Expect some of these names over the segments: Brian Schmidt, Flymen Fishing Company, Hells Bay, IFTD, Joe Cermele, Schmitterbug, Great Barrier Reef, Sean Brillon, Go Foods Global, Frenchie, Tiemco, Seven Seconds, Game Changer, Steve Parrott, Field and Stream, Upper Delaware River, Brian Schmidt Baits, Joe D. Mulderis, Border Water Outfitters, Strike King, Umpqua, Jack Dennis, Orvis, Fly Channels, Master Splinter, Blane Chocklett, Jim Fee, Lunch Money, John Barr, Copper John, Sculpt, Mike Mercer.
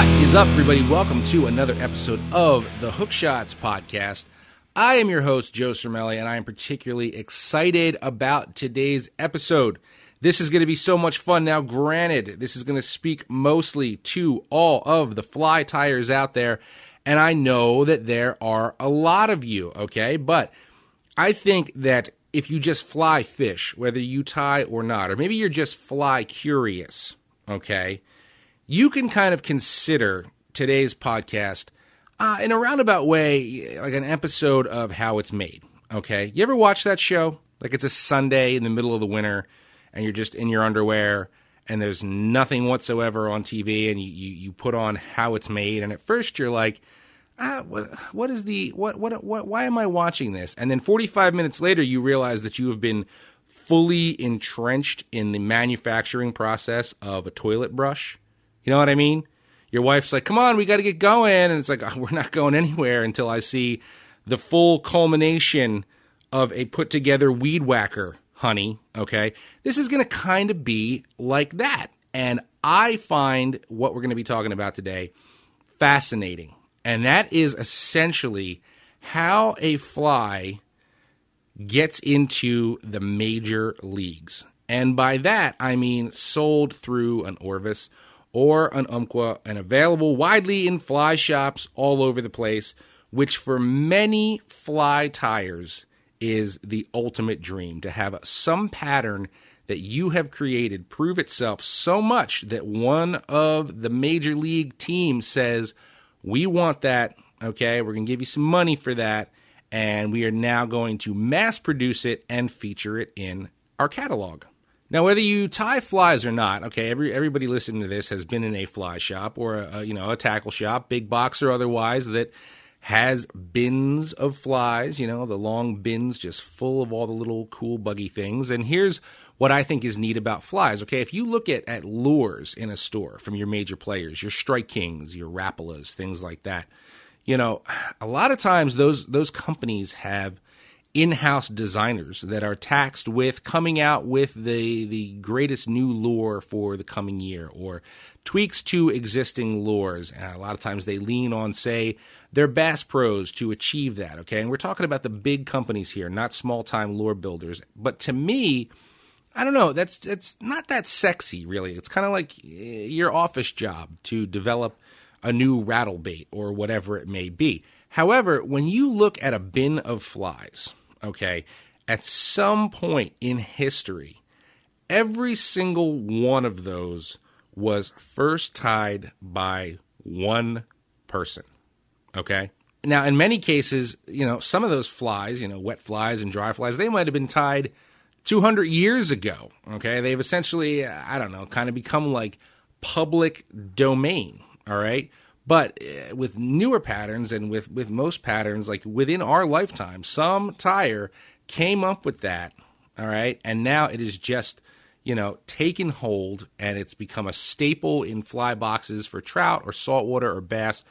What is up, everybody? Welcome to another episode of the Hook Shots Podcast. I am your host, Joe Cermele, and I am particularly excited about today's episode. This is going to be so much fun. Now, granted, this is going to speak mostly to all of the fly tires out there, and I know that there are a lot of you, okay? But I think that if you just fly fish, whether you tie or not, or maybe you're just fly curious, okay, you can kind of consider today's podcast in a roundabout way, like an episode of How It's Made, okay? You ever watch that show? Like it's a Sunday in the middle of the winter, and you're just in your underwear, and there's nothing whatsoever on TV, and you put on How It's Made, and at first you're like, why am I watching this? And then 45 minutes later, you realize that you have been fully entrenched in the manufacturing process of a toilet brush. You know what I mean? Your wife's like, come on, we got to get going. And it's like, oh, we're not going anywhere until I see the full culmination of a put-together weed whacker, honey, okay? This is going to kind of be like that. And I find what we're going to be talking about today fascinating. And that is essentially how a fly gets into the major leagues. And by that, I mean sold through an Orvis or an Umpqua, and available widely in fly shops all over the place, which for many fly tires is the ultimate dream, to have some pattern that you have created prove itself so much that one of the major league teams says, we want that, okay, we're going to give you some money for that, and we are now going to mass produce it and feature it in our catalog. Now, whether you tie flies or not, okay, everybody listening to this has been in a fly shop or a tackle shop, big box or otherwise, that has bins of flies, you know, the long bins just full of all the little cool buggy things. And here's what I think is neat about flies, okay? If you look at lures in a store from your major players, your Strike Kings, your Rapalas, things like that, you know, a lot of times those companies have in-house designers that are taxed with coming out with the greatest new lure for the coming year, or tweaks to existing lures. And a lot of times they lean on, say, their bass pros to achieve that, okay? And we're talking about the big companies here, not small-time lure builders. But to me, I don't know, that's not that sexy, really. It's kind of like your office job to develop a new rattle bait or whatever it may be. However, when you look at a bin of flies, okay, at some point in history, every single one of those was first tied by one person, okay? Now, in many cases, you know, some of those flies, you know, wet flies and dry flies, they might have been tied 200 years ago, okay? They've essentially, I don't know, kind of become like public domain, all right? But with newer patterns and with most patterns, like within our lifetime, some tire came up with that, all right? And now it is just, you know, taken hold, and it's become a staple in fly boxes for trout or saltwater or bass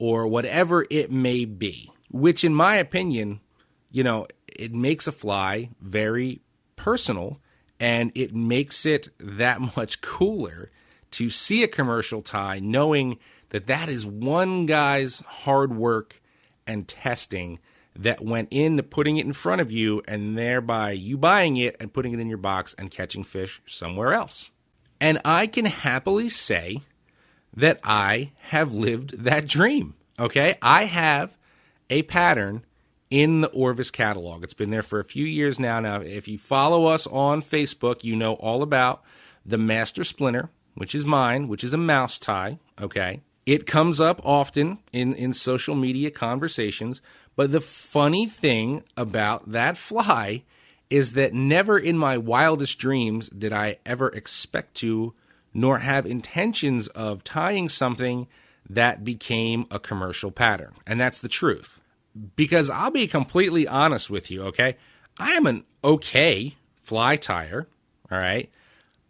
or whatever it may be, which in my opinion, you know, it makes a fly very personal, and it makes it that much cooler to see a commercial tie knowing that is one guy's hard work and testing that went into putting it in front of you, and thereby you buying it and putting it in your box and catching fish somewhere else. And I can happily say that I have lived that dream, okay? I have a pattern in the Orvis catalog. It's been there for a few years now. Now, if you follow us on Facebook, you know all about the Master Splinter, which is mine, which is a mouse tie, okay? It comes up often in social media conversations, but the funny thing about that fly is that never in my wildest dreams did I ever expect to, nor have intentions of tying something that became a commercial pattern. And that's the truth. Because I'll be completely honest with you, okay? I am an okay fly tire, all right?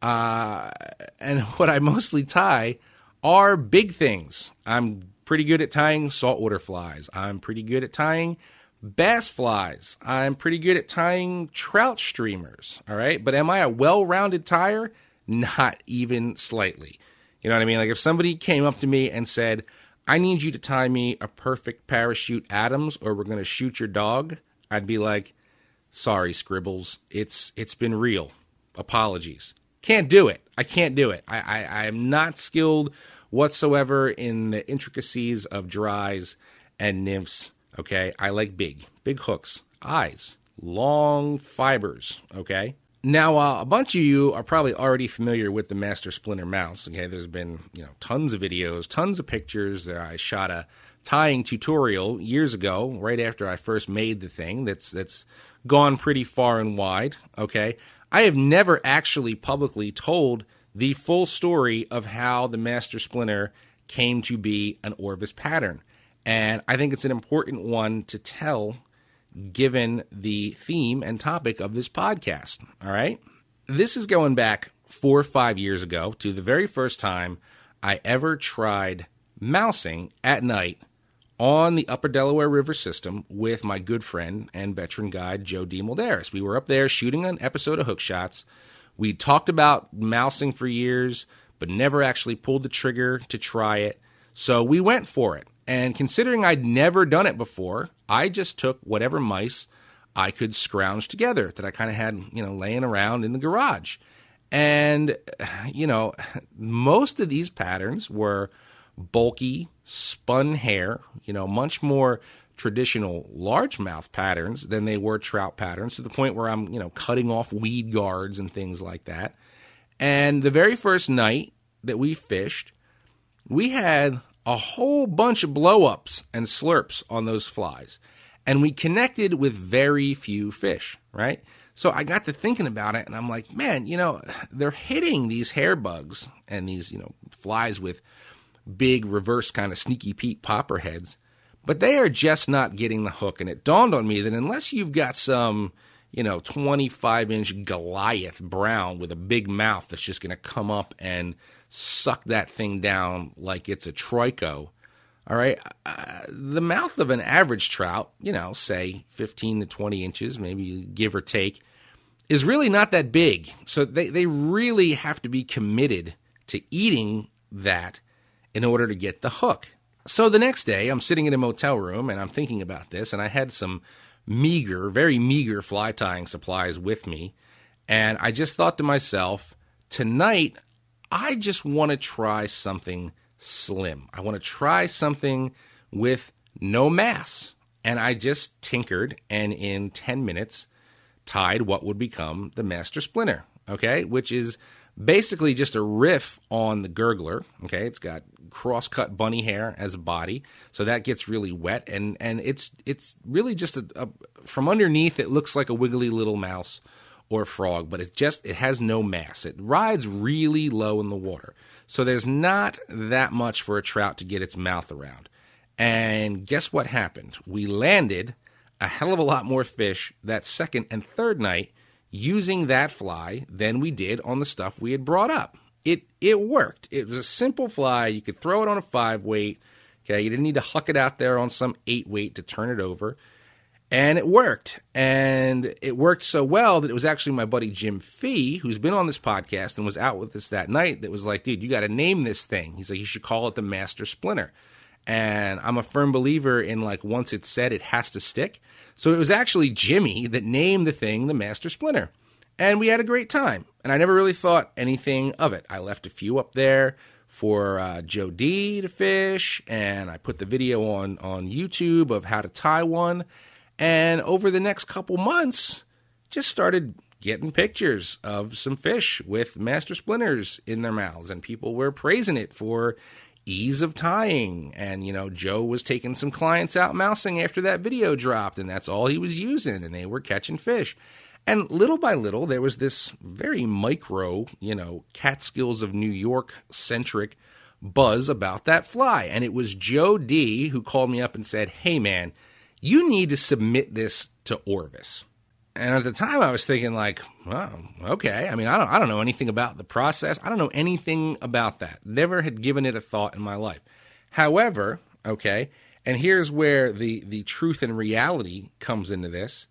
And what I mostly tie are big things. I'm pretty good at tying saltwater flies. I'm pretty good at tying bass flies. I'm pretty good at tying trout streamers, all right? But am I a well-rounded tire? Not even slightly. You know what I mean? Like, if somebody came up to me and said, I need you to tie me a perfect parachute Adams or we're going to shoot your dog, I'd be like, sorry, Scribbles. It's been real. Apologies. Can't do it. I can't do it. I am not skilled whatsoever in the intricacies of dries and nymphs, okay? I like big hooks, eyes, long fibers, okay? Now, a bunch of you are probably already familiar with the Master Splinter mounts, okay? There's been, tons of videos, tons of pictures. I shot a tying tutorial years ago, right after I first made the thing. That's gone pretty far and wide, okay? I have never actually publicly told the full story of how the Master Splinter came to be an Orvis pattern. And I think it's an important one to tell given the theme and topic of this podcast, all right? This is going back 4 or 5 years ago to the very first time I ever tried mousing at night on the Upper Delaware River system with my good friend and veteran guide, Joe D. Mulderis. We were up there shooting an episode of Hook Shots. We talked about mousing for years, but never actually pulled the trigger to try it. So we went for it. And considering I'd never done it before, I just took whatever mice I could scrounge together that I kind of had, laying around in the garage. And, most of these patterns were bulky, spun hair, much more traditional largemouth patterns than they were trout patterns, to the point where I'm, cutting off weed guards and things like that. And the very first night that we fished, we had a whole bunch of blow-ups and slurps on those flies, and we connected with very few fish, right? So I got to thinking about it, and I'm like, man, they're hitting these hair bugs and these, flies with big reverse kind of sneaky Pete popper heads, but they are just not getting the hook. And it dawned on me that unless you've got some, 25-inch Goliath brown with a big mouth that's just going to come up and suck that thing down like it's a trico, all right, the mouth of an average trout, say 15 to 20 inches, maybe give or take, is really not that big. So they really have to be committed to eating that in order to get the hook. So the next day, I'm sitting in a motel room, and I'm thinking about this, and I had some very meager fly tying supplies with me, and I just thought to myself, tonight, I just want to try something slim. I want to try something with no mass, and I just tinkered, and in 10 minutes, tied what would become the Master Splinter, okay, which is basically just a riff on the gurgler, okay? It's got cross-cut bunny hair as a body, so that gets really wet, and it's really just a from underneath it looks like a wiggly little mouse or frog, but it has no mass. It rides really low in the water, so there's not that much for a trout to get its mouth around. And guess what happened? We landed a hell of a lot more fish that second and third night using that fly than we did on the stuff we had brought up. It worked. It was a simple fly. You could throw it on a 5-weight. Okay, you didn't need to huck it out there on some 8-weight to turn it over. And it worked. And it worked so well that it was actually my buddy Jim Fee, who's been on this podcast and was out with us that night, that was like, dude, you got to name this thing. He's like, you should call it the Master Splinter. And I'm a firm believer in, like, once it's said, it has to stick. So it was actually Jimmy that named the thing the Master Splinter. And we had a great time. And I never really thought anything of it. I left a few up there for Joe D to fish. And I put the video on YouTube of how to tie one. And over the next couple months, just started getting pictures of some fish with Master Splinters in their mouths. And people were praising it for ease of tying, and Joe was taking some clients out mousing after that video dropped, and that's all he was using, and they were catching fish. And little by little, there was this very micro, Catskills of New York centric buzz about that fly. And it was Joe D who called me up and said, hey man, you need to submit this to Orvis. And at the time, I was thinking, like, wow, okay. I mean, I don't know anything about the process. I don't know anything about that. Never had given it a thought in my life. However, okay, and here's where the truth and reality comes into this.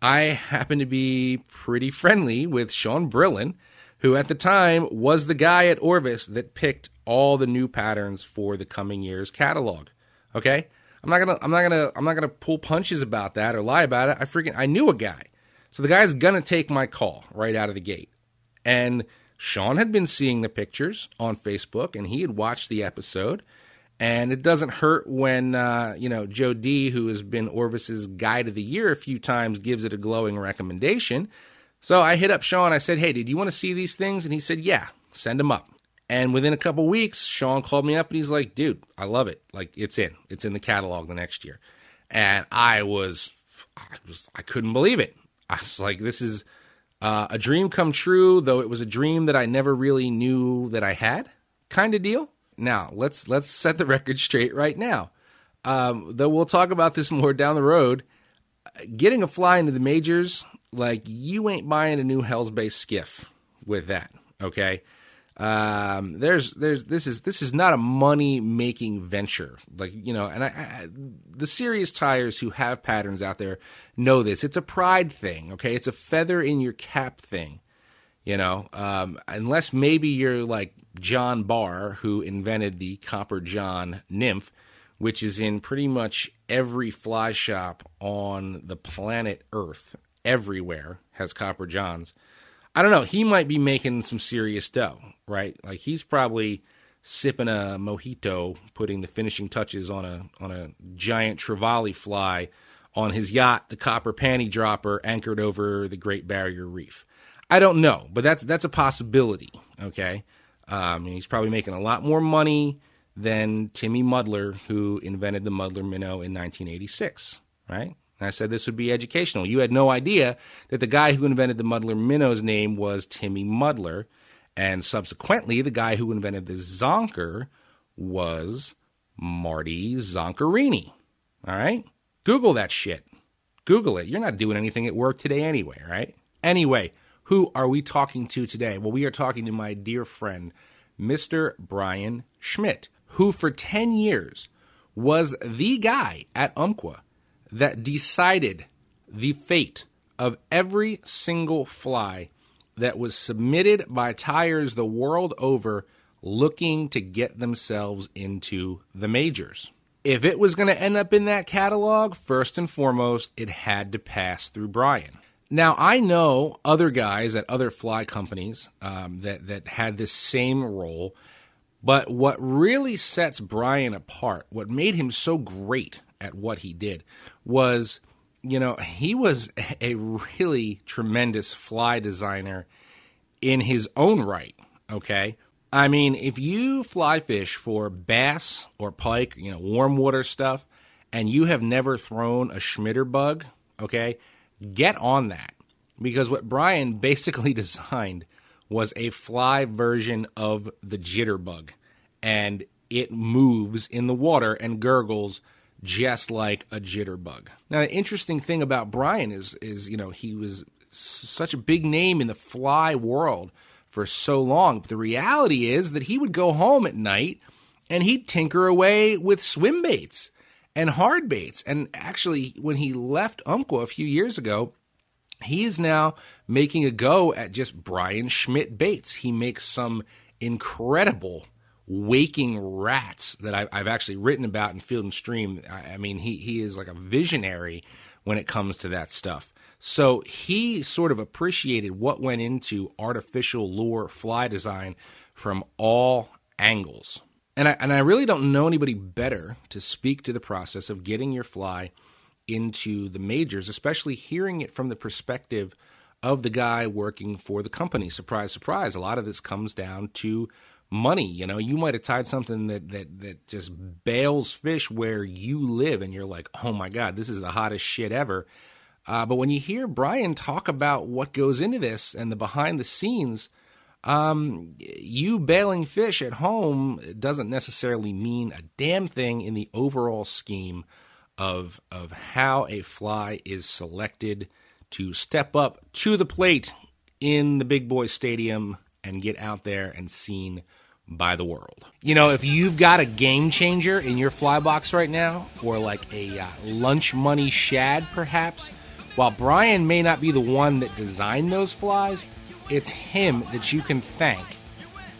I happen to be pretty friendly with Sean Brillon, who at the time was the guy at Orvis that picked all the new patterns for the coming year's catalog. Okay? I'm not gonna pull punches about that or lie about it. I knew a guy. So the guy's gonna take my call right out of the gate. And Sean had been seeing the pictures on Facebook, and he had watched the episode. And it doesn't hurt when, Joe D., who has been Orvis's Guide of the Year a few times, gives it a glowing recommendation. So I hit up Sean. I said, hey, did you want to see these things? And he said, yeah, send them up. And within a couple weeks, Sean called me up, and he's like, dude, I love it. Like, it's in the catalog the next year. And I couldn't believe it. I was like, this is a dream come true, though it was a dream that I never really knew that I had kind of deal. Now, let's set the record straight right now. Though we'll talk about this more down the road. Getting a fly into the majors, like, you ain't buying a new Hells Bay skiff with that, okay? This is not a money-making venture. Like, and the serious tiers who have patterns out there know this. It's a pride thing, okay? It's a feather in your cap thing. Unless maybe you're like John Barr, who invented the Copper John nymph, which is in pretty much every fly shop on the planet Earth. Everywhere has Copper Johns. I don't know. He might be making some serious dough, right? Like, he's probably sipping a mojito, putting the finishing touches on a giant trevally fly on his yacht, the Copper Panty Dropper, anchored over the Great Barrier Reef. I don't know, but that's a possibility, okay? He's probably making a lot more money than Timmy Muddler, who invented the Muddler Minnow in 1986, right? And I said this would be educational. You had no idea that the guy who invented the Muddler Minnow's name was Timmy Muddler, and subsequently the guy who invented the Zonker was Marty Zonkerini, all right? Google that shit. Google it. You're not doing anything at work today anyway, right? Anyway, who are we talking to today? Well, we are talking to my dear friend, Mr. Brian Schmidt, who for 10 years was the guy at Umpqua that decided the fate of every single fly that was submitted by tiers the world over looking to get themselves into the majors. If it was going to end up in that catalog, first and foremost, it had to pass through Brian. Now, I know other guys at other fly companies that had this same role, but what really sets Brian apart, what made him so great at what he did, was, he was a really tremendous fly designer in his own right, okay? I mean, if you fly fish for bass or pike, warm water stuff, and you have never thrown a Schmitterbug, okay, get on that, because what Brian basically designed was a fly version of the jitterbug, and it moves in the water and gurgles just like a jitterbug. Now, the interesting thing about Brian is he was such a big name in the fly world for so long, but the reality is that he would go home at night and he'd tinker away with swim baits and hard baits. And actually, when he left Umpqua a few years ago, he is now making a go at just Brian Schmidt Baits. He makes some incredible waking rats that I've actually written about in Field and Stream. I mean, he is like a visionary when it comes to that stuff. So he sort of appreciated what went into artificial lure fly design from all angles. And I really don't know anybody better to speak to the process of getting your fly into the majors, especially hearing it from the perspective of the guy working for the company. Surprise, surprise. A lot of this comes down to money. You might have tied something that just bails fish where you live, and you're like, oh my God, this is the hottest shit ever. But when you hear Brian talk about what goes into this and the behind the scenes, you bailing fish at home doesn't necessarily mean a damn thing in the overall scheme of how a fly is selected to step up to the plate in the big boy stadium and get out there and seen by the world. If you've got a Game Changer in your fly box right now, or like a Lunch Money shad perhaps, while Brian may not be the one that designed those flies, it's him that you can thank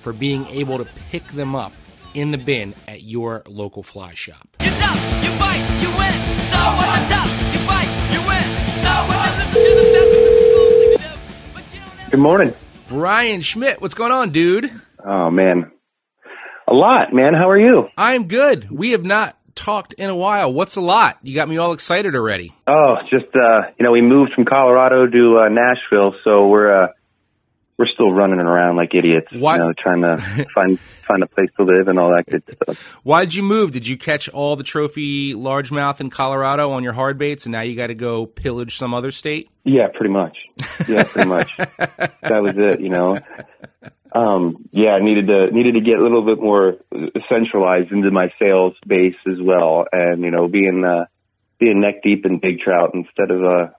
for being able to pick them up in the bin at your local fly shop. You dump, you bite, you win. So what you dump, you bite, you win. So what you listen to the best of the cool. Good morning, Brian Schmidt. What's going on, dude? Oh man, a lot, man. How are you? I'm good. We have not talked in a while. What's a lot? You got me all excited already. Oh, just you know, we moved from Colorado to Nashville, so we're still running around like idiots, you know, trying to find a place to live and all that good stuff. Why'd you move? Did you catch all the trophy largemouth in Colorado on your hard baits, and now you got to go pillage some other state? Yeah, pretty much. Yeah, pretty much. That was it, you know. Yeah, I needed to get a little bit more centralized into my sales base as well, and you know, being neck deep in big trout instead of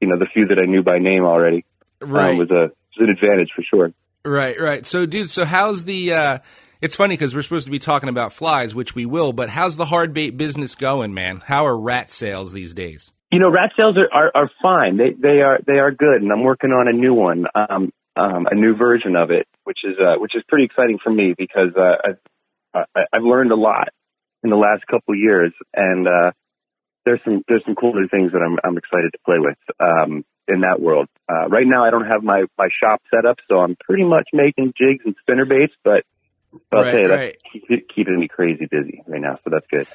you know, the few that I knew by name already. Right. An advantage for sure. Right. So, dude, how's the it's funny because we're supposed to be talking about flies, which we will, but how's the hard bait business going, man? How are rat sales these days? You know, rat sales are fine. They are good, and I'm working on a new one, a new version of it, which is pretty exciting for me because I've learned a lot in the last couple of years, and there's some cool new things that I'm excited to play with in that world. Right now I don't have my shop set up, so I'm pretty much making jigs and spinner baits, but I'll tell you, that's keeping me crazy busy right now, so that's good.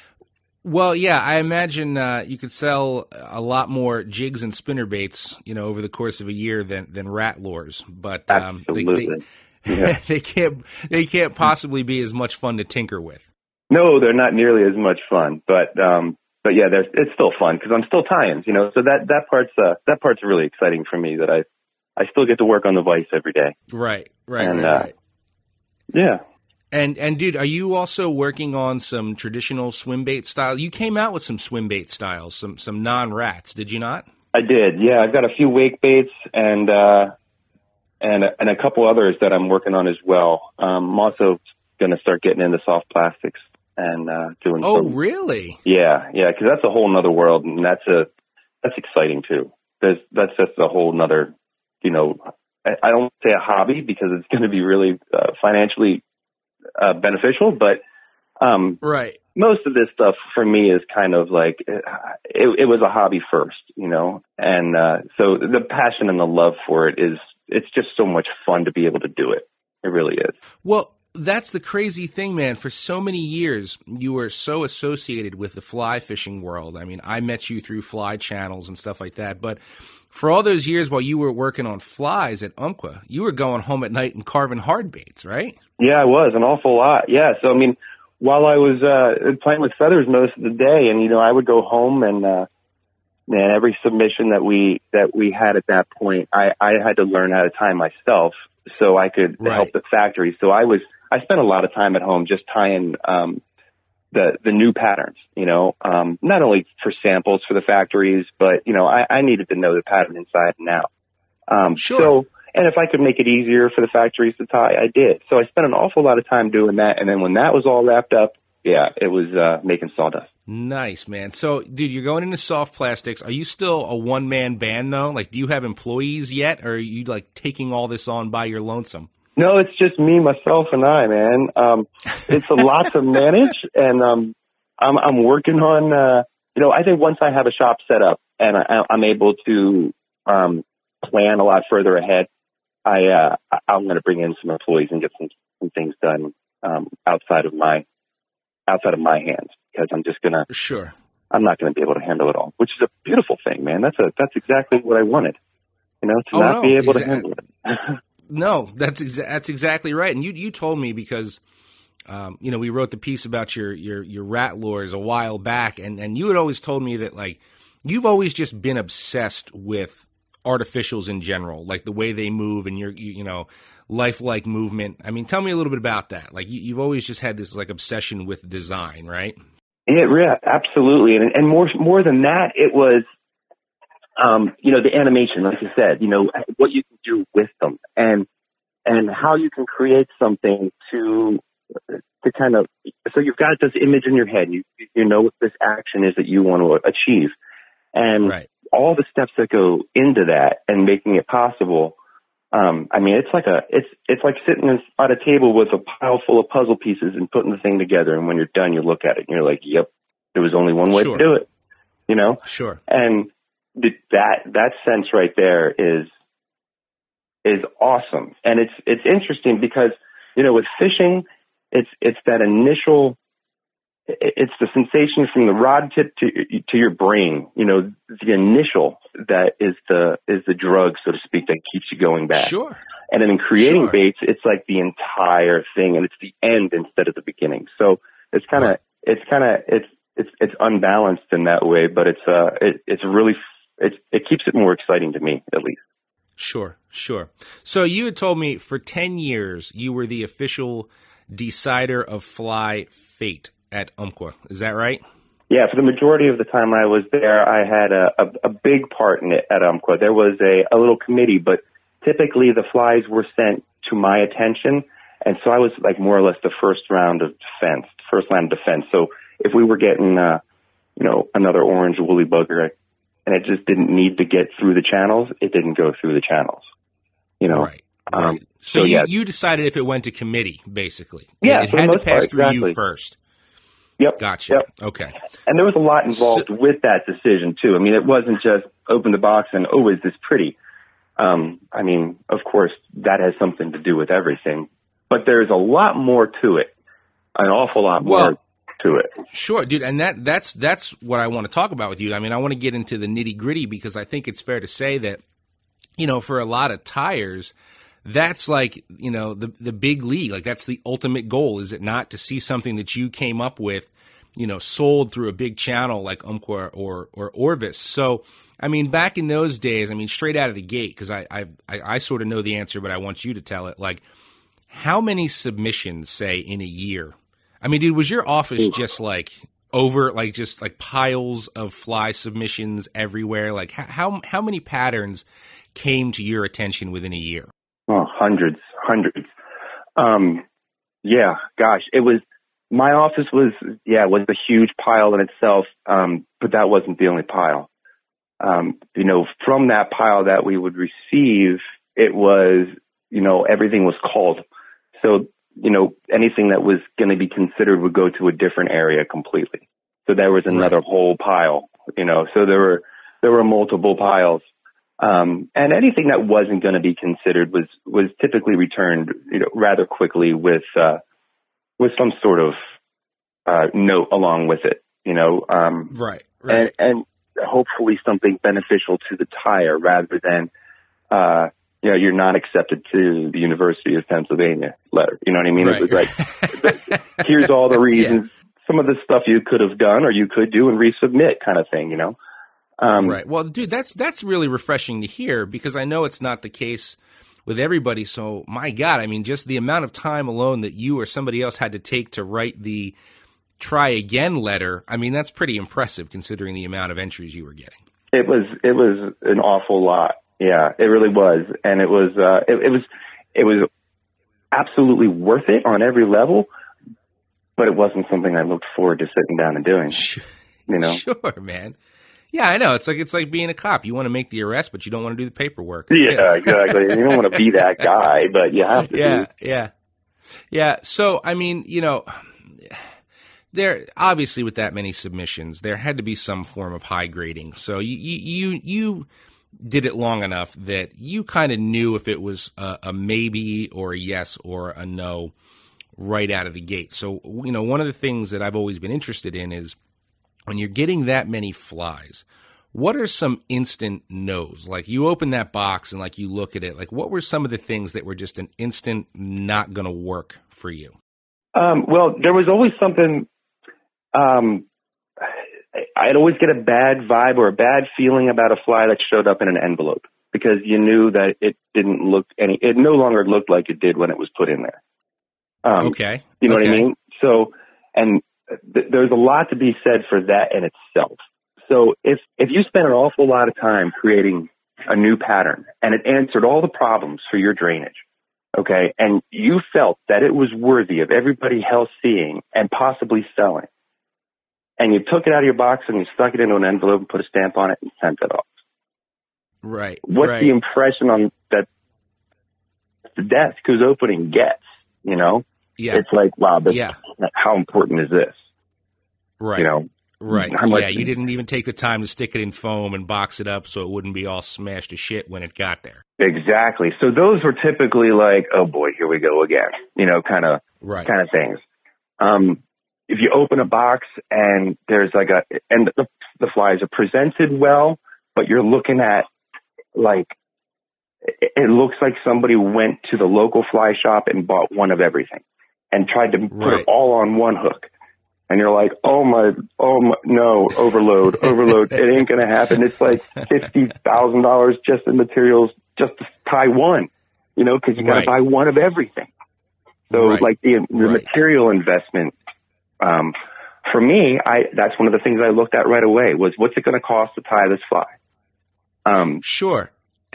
Well, yeah, I imagine you could sell a lot more jigs and spinner baits, you know, over the course of a year than rat lures, but they can't possibly be as much fun to tinker with. No, they're not nearly as much fun, but yeah, it's still fun because I'm still tying, you know. So that part's really exciting for me, that I still get to work on the vise every day. Right. Yeah. And dude, are you also working on some traditional swim bait style? You came out with some swim bait styles, some non-rats, did you not? I did. Yeah, I've got a few wake baits and a couple others that I'm working on as well. I'm also going to start getting into soft plastics. And doing really? Yeah, because that's a whole nother world, and that's exciting too. That's just a whole nother, you know, I don't say a hobby because it's going to be really financially beneficial, but most of this stuff for me is kind of like it was a hobby first, you know, and so the passion and the love for it it's just so much fun to be able to do it. It really is. Well, that's the crazy thing, man. For so many years, you were so associated with the fly fishing world. I mean, I met you through Fly Channels and stuff like that. But for all those years while you were working on flies at Umpqua, you were going home at night and carving hard baits, right? Yeah, I was an awful lot. Yeah. So, I mean, while I was playing with feathers most of the day, and, you know, I would go home and, man, every submission that we had at that point, I had to learn how to tie myself so I could help the factory. So I spent a lot of time at home just tying the new patterns, you know, not only for samples for the factories, but, you know, I needed to know the pattern inside and out. Sure. So, and if I could make it easier for the factories to tie, I did. So I spent an awful lot of time doing that. And then when that was all wrapped up, yeah, it was making sawdust. Nice, man. So, dude, you're going into soft plastics. Are you still a one-man band, though? Like, do you have employees yet, or are you, like, taking all this on by your lonesome? No, it's just me, myself, and I, man. It's a lot to manage, and I'm working on, you know, I think once I have a shop set up and I'm able to plan a lot further ahead, I'm going to bring in some employees and get some things done outside of my hands, because I'm just going to I'm not going to be able to handle it all, which is a beautiful thing, man. That's exactly what I wanted, you know, to be able to handle it. No, that's exactly right. And you told me, because you know, we wrote the piece about your rat lures a while back, and you had always told me that, like, you've always just been obsessed with artificials in general, like the way they move and you know, lifelike movement. I mean, tell me a little bit about that. Like, you've always just had this, like, obsession with design, right? Yeah, absolutely. And more than that, it was, you know, the animation, like you said, you know, what you can do with them and how you can create something to kind of, so you've got this image in your head, you know what this action is that you want to achieve, and all the steps that go into that and making it possible. I mean, it's like it's like sitting at a table with a pile full of puzzle pieces and putting the thing together. And when you're done, you look at it and you're like, yep, there was only one way to do it, you know? Sure. And that sense right there is awesome. And it's interesting because, you know, with fishing, it's that initial, it's the sensation from the rod tip to your brain, you know, the initial that is the drug, so to speak, that keeps you going back. Sure. And then in creating baits, it's like the entire thing, and it's the end instead of the beginning. So it's kind of, it's unbalanced in that way, but it keeps it more exciting to me, at least. Sure. Sure. So you had told me for 10 years, you were the official decider of fly fate at Umpqua. Is that right? Yeah. For the majority of the time I was there, I had a big part in it at Umpqua. There was a little committee, but typically the flies were sent to my attention. And so I was like more or less the first line of defense. So if we were getting, you know, another orange woolly bugger and it just didn't need to get through the channels, it didn't go through the channels, you know? Right. So you decided if it went to committee, basically. Yeah. It had to pass through you first. Yep. Gotcha. Yep. Okay. And there was a lot involved with that decision too. I mean, it wasn't just open the box and, oh, is this pretty? I mean, of course that has something to do with everything, but there's a lot more to it, an awful lot more to it. Sure, dude. And that's what I want to talk about with you. I mean, I want to get into the nitty gritty because I think it's fair to say that, you know, for a lot of tires, that's like, you know, the big league, like that's the ultimate goal, is it not, to see something that you came up with, you know, sold through a big channel like Umpqua or Orvis. So, I mean, back in those days, I mean, straight out of the gate, because I sort of know the answer, but I want you to tell it, like how many submissions, say, in a year? I mean, dude, was your office just like just like piles of fly submissions everywhere? Like how many patterns came to your attention within a year? Oh, hundreds. Yeah, gosh, it was, my office was a huge pile in itself. But that wasn't the only pile. You know, from that pile that we would receive, it was, you know, everything was called. So, you know, anything that was going to be considered would go to a different area completely. So there was another whole pile, you know, so there were multiple piles. And anything that wasn't going to be considered was typically returned, you know, rather quickly with some sort of, note along with it, you know, right. And hopefully something beneficial to the tire rather than, you know, you're not accepted to the University of Pennsylvania letter. You know what I mean? Right. It was like, here's all the reasons, some of the stuff you could have done or you could do and resubmit kind of thing, you know? Right. Well, dude, that's really refreshing to hear because I know it's not the case with everybody. So, my God, I mean, just the amount of time alone that you or somebody else had to take to write the try again letter, I mean, that's pretty impressive considering the amount of entries you were getting. It was an awful lot. Yeah, it really was. And it was absolutely worth it on every level, but it wasn't something I looked forward to sitting down and doing. Sure. You know? Sure, man. Yeah, I know. It's like being a cop. You want to make the arrest, but you don't want to do the paperwork. Yeah, exactly. You don't want to be that guy, but you have to. Yeah. So, I mean, you know, there obviously with that many submissions, there had to be some form of high grading. So you did it long enough that you kind of knew if it was a maybe or a yes or a no right out of the gate. So, you know, one of the things that I've always been interested in is, when you're getting that many flies, what are some instant no's? Like you open that box and like you look at it, like what were some of the things that were just an instant not going to work for you? Well, there was always something, I'd always get a bad vibe or a bad feeling about a fly that showed up in an envelope because you knew that it didn't look it no longer looked like it did when it was put in there. Okay. You know what I mean? So, and there's a lot to be said for that in itself. So if you spend an awful lot of time creating a new pattern and it answered all the problems for your drainage, okay, and you felt that it was worthy of everybody else seeing and possibly selling, and you took it out of your box and you stuck it into an envelope and put a stamp on it and sent it off. Right. What's the impression on that to desk who's opening gets, you know? Yeah. It's like, wow, this, yeah, how important is this? Right. You know? Right. Yeah, you didn't even take the time to stick it in foam and box it up so it wouldn't be all smashed to shit when it got there. Exactly. So those were typically like, oh boy, here we go again, you know, kind of things. If you open a box and there's like the flies are presented well, but you're looking at like, it looks like somebody went to the local fly shop and bought one of everything and tried to put it all on one hook. And you're like, oh my, no, overload. It ain't going to happen. It's like $50,000 just in materials just to tie one, you know, because you got to buy one of everything. So like the material investment, for me, that's one of the things I looked at right away was what's it going to cost to tie this fly? Sure.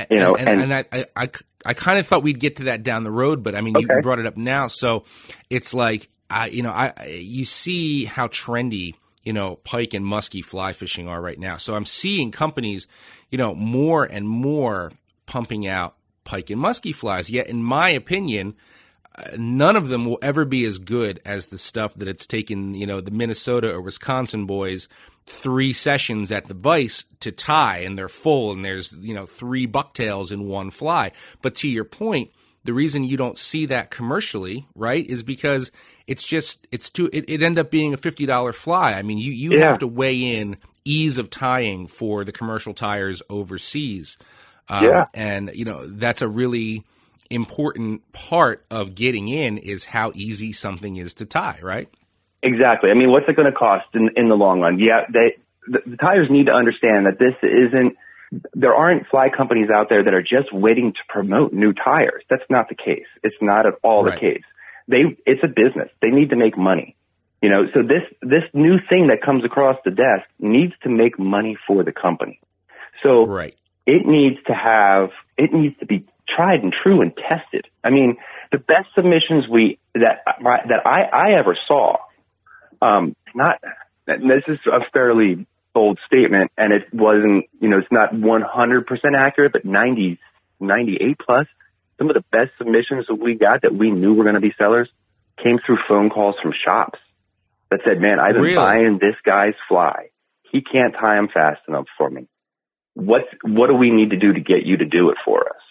You know, and I kind of thought we'd get to that down the road, but I mean, you brought it up now. So it's like, you see how trendy, you know, pike and musky fly fishing are right now. So I'm seeing companies, you know, more and more pumping out pike and musky flies. Yet, in my opinion, none of them will ever be as good as the stuff that it's taken, you know, the Minnesota or Wisconsin boys 3 sessions at the Vice to tie, and they're full, and there's, you know, 3 bucktails in one fly. But to your point, the reason you don't see that commercially, right, is because it's just, it ended up being a $50 fly. I mean, you have to weigh in ease of tying for the commercial tires overseas. And, you know, that's a really important part of getting in is how easy something is to tie, right? Exactly. I mean, what's it going to cost in the long run? Yeah, the tires need to understand that this isn't, there aren't fly companies out there that are just waiting to promote new tires. That's not the case. It's not at all the case. It's a business. They need to make money, you know? So this new thing that comes across the desk needs to make money for the company. So it needs to be tried and true and tested. I mean, the best submissions that I ever saw, this is a fairly old statement, and it wasn't, you know, it's not 100% accurate, but 98 plus. Some of the best submissions that we got that we knew were going to be sellers came through phone calls from shops that said, man, I've been buying this guy's fly. He can't tie him fast enough for me. What do we need to do to get you to do it for us?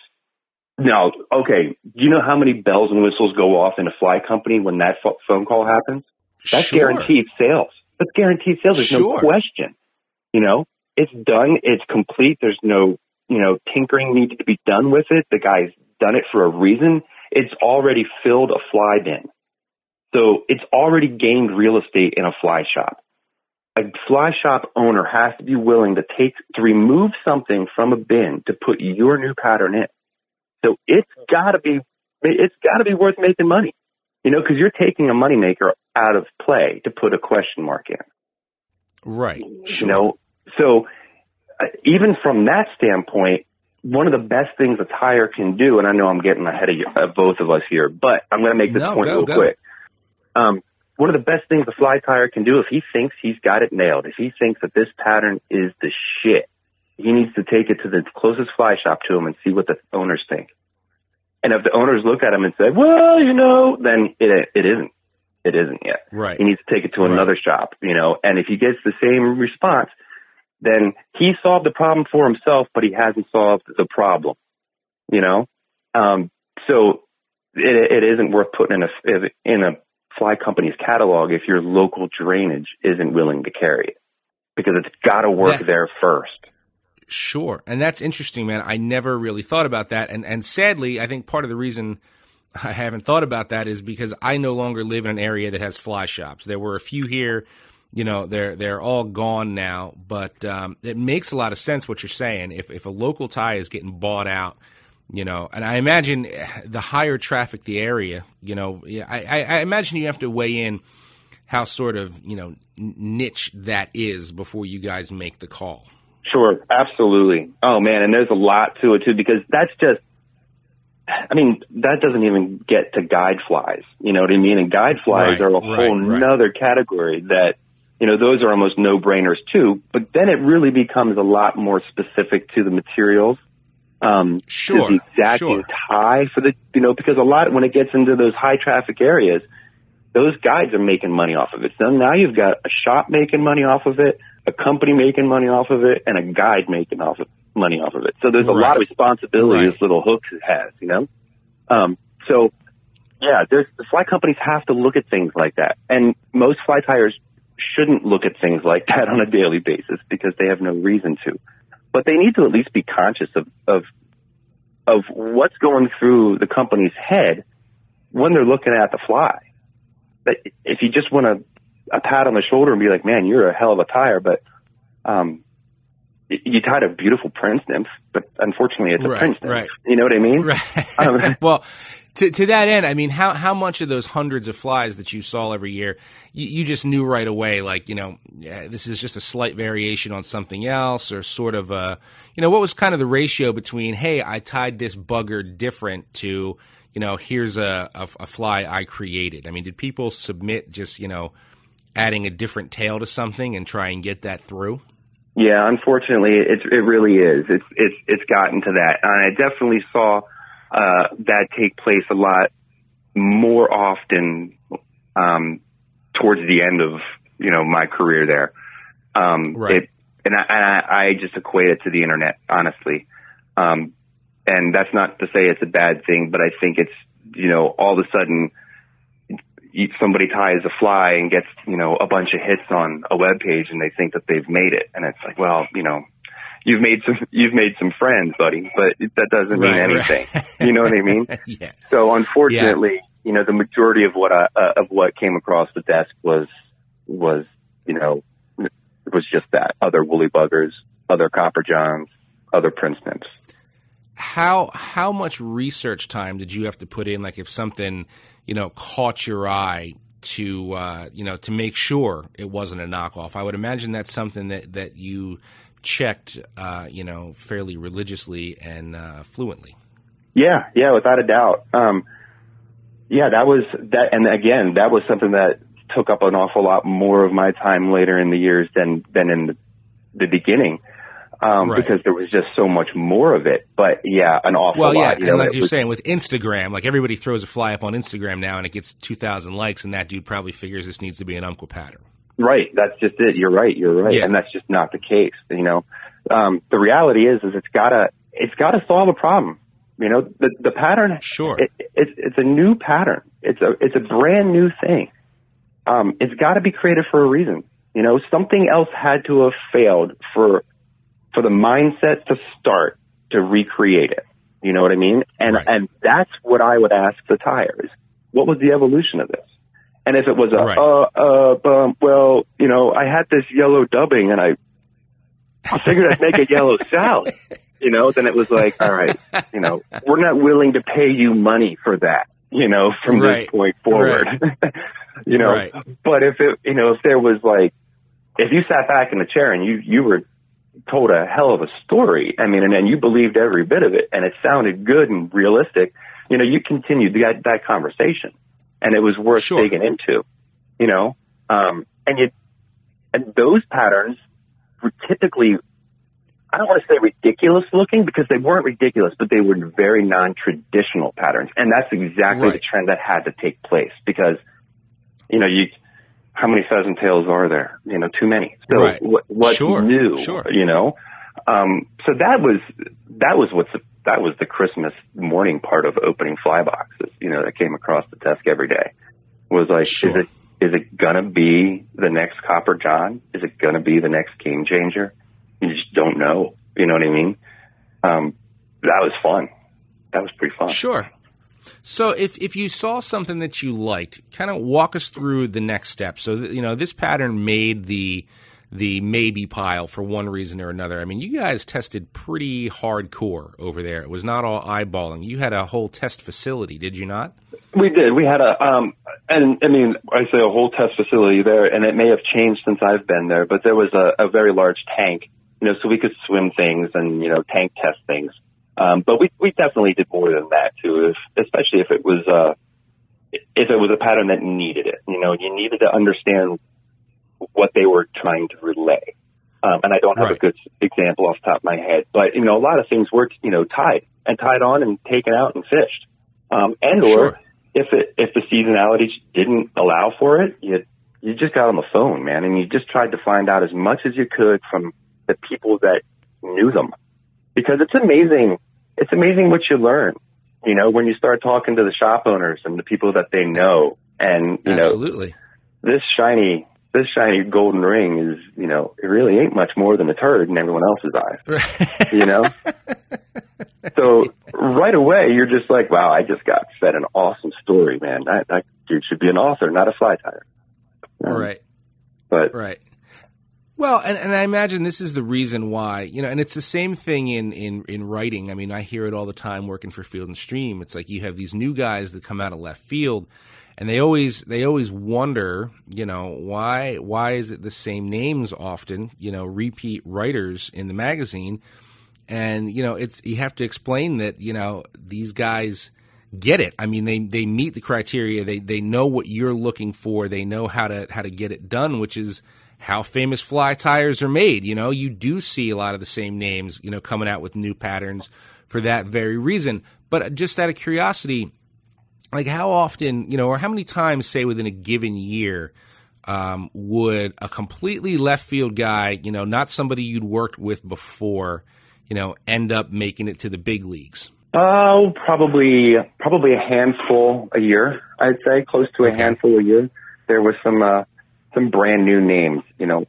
Now, okay, do you know how many bells and whistles go off in a fly company when that phone call happens? That's guaranteed sales. That's guaranteed sales. There's no question. You know, it's done. It's complete. There's no, you know, tinkering needed to be done with it. The guy's done it for a reason. It's already filled a fly bin. So it's already gained real estate in a fly shop. A fly shop owner has to be willing to remove something from a bin to put your new pattern in. So it's gotta be worth making money, you know, cause you're taking a moneymaker out of play to put a question mark in. Right. Sure. You know, so even from that standpoint, one of the best things a tire can do, and I know I'm getting ahead of you, both of us here, but I'm going to make this point real quick. One of the best things a fly tire can do, if he thinks he's got it nailed, if he thinks that this pattern is the shit, he needs to take it to the closest fly shop to him and see what the owners think. And if the owners look at him and say, well, you know, then it isn't yet. Right. He needs to take it to another shop, you know, and if he gets the same response, then he solved the problem for himself, but he hasn't solved the problem, you know? So it isn't worth putting in a fly company's catalog if your local drainage isn't willing to carry it, because it's got to work there first. Sure. And that's interesting, man. I never really thought about that. And sadly, I think part of the reason I haven't thought about that is because I no longer live in an area that has fly shops. There were a few here. You know, they're all gone now, but it makes a lot of sense what you're saying. If a local tie is getting bought out, you know, and I imagine the higher traffic the area, you know, I imagine you have to weigh in how sort of, you know, niche that is before you guys make the call. Sure, absolutely. Oh, man, and there's a lot to it, too, because that's just, I mean, that doesn't even get to guide flies, you know what I mean? And guide flies are a whole nother category that, you know, those are almost no-brainers too, but then it really becomes a lot more specific to the materials. sure, his exacting sure. tie for the, you know, because a lot, when it gets into those high traffic areas, those guides are making money off of it. So now you've got a shop making money off of it, a company making money off of it, and a guide making money off of it. So there's a lot of responsibility this little hook has, you know? So yeah, the fly companies have to look at things like that. And most fly tires shouldn't look at things like that on a daily basis because they have no reason to. But they need to at least be conscious of what's going through the company's head when they're looking at the fly. But if you just want a pat on the shoulder and be like, man, you're a hell of a tire, but you tied a beautiful Prince nymph, but unfortunately it's a Prince nymph. Right. You know what I mean? Right. Well, to that end, I mean, how much of those hundreds of flies that you saw every year, you just knew right away, like, you know, this is just a slight variation on something else, or sort of a, you know, what was kind of the ratio between, hey, I tied this bugger different to, you know, here's a fly I created? I mean, did people submit just, you know, adding a different tail to something and try and get that through? Yeah, unfortunately, it really is. It's gotten to that, and I definitely saw that take place a lot more often towards the end of, you know, my career there. I just equate it to the internet, honestly. And that's not to say it's a bad thing, but I think it's, you know, all of a sudden somebody ties a fly and gets, you know, a bunch of hits on a web page, and they think that they've made it. And it's like, well, you know, you've made some friends, buddy, but that doesn't mean anything. Right. You know what I mean? Yeah. So unfortunately, you know, the majority of what came across the desk was, you know, it was just that: other woolly buggers, other Copper Johns, other Prince nymphs. How much research time did you have to put in? Like, if something, you know, caught your eye, to, you know, to make sure it wasn't a knockoff? I would imagine that's something that you checked, you know, fairly religiously and fluently. Yeah, without a doubt. That was that. And again, that was something that took up an awful lot more of my time later in the years than in the beginning. Because there was just so much more of it. But yeah, an awful lot. Well, yeah, lot, you and know, like you're saying with Instagram, like everybody throws a fly up on Instagram now and it gets 2,000 likes, and that dude probably figures this needs to be an Umpqua pattern. Right, that's just it. You're right, yeah. And that's just not the case. You know, the reality is it's gotta solve a problem. You know, the pattern. Sure, it's a new pattern. It's a brand new thing. It's got to be created for a reason. You know, something else had to have failed for the mindset to start to recreate it. You know what I mean? And that's what I would ask the tires. What was the evolution of this? And if it was well, you know, I had this yellow dubbing and I figured I'd make a yellow salad, you know, then it was like, all right, you know, we're not willing to pay you money for that, you know, from this point forward, you know, but if it, you know, if there was like, if you sat back in the chair and you were told a hell of a story, I mean, and you believed every bit of it, and it sounded good and realistic, you know, you continued that conversation, and it was worth digging into, you know, and those patterns were typically, I don't want to say ridiculous looking, because they weren't ridiculous, but they were very non-traditional patterns, and that's exactly the trend that had to take place, because, you know, how many pheasant tails are there? You know, too many. So what's new? Sure. You know, so that was the Christmas morning part of opening fly boxes. You know, that came across the desk every day. Was like, is it gonna be the next Copper John? Is it gonna be the next Game Changer? You just don't know. You know what I mean? That was fun. That was pretty fun. Sure. So if you saw something that you liked, kind of walk us through the next step. So, you know, this pattern made the maybe pile for one reason or another. I mean, you guys tested pretty hardcore over there. It was not all eyeballing. You had a whole test facility, did you not? We did. We had a and I mean, I say a whole test facility there, and it may have changed since I've been there, but there was a very large tank, you know, so we could swim things and, you know, tank test things. But we definitely did more than that too, especially if it was a pattern that needed it. You know, you needed to understand what they were trying to relay. and I don't have a good example off the top of my head. But, you know, a lot of things were, you know, tied on and taken out and fished. Or if the seasonality didn't allow for it, you just got on the phone, man, and you just tried to find out as much as you could from the people that knew them. Because it's amazing. It's amazing what you learn, you know, when you start talking to the shop owners and the people that they know. And, you know, this shiny golden ring is, you know, it really ain't much more than a turd in everyone else's eye, you know? So right away, you're just like, wow, I just got fed an awesome story, man. That dude should be an author, not a fly tire. Well, and I imagine this is the reason why, you know, and it's the same thing in writing. I mean, I hear it all the time working for Field and Stream. It's like you have these new guys that come out of left field, and they always wonder, you know, why is it the same names often, you know, repeat writers in the magazine. And, you know, it's, you have to explain that, you know, these guys get it. I mean, they meet the criteria. They know what you're looking for. They know how to get it done, which is how famous fly tires are made. You know, you do see a lot of the same names, you know, coming out with new patterns for that very reason. But just out of curiosity, like how often, you know, or how many times, say, within a given year, would a completely left field guy, you know, not somebody you'd worked with before, you know, end up making it to the big leagues? Oh, probably a handful a year, I'd say, close to a handful a year. There was some brand new names, you know,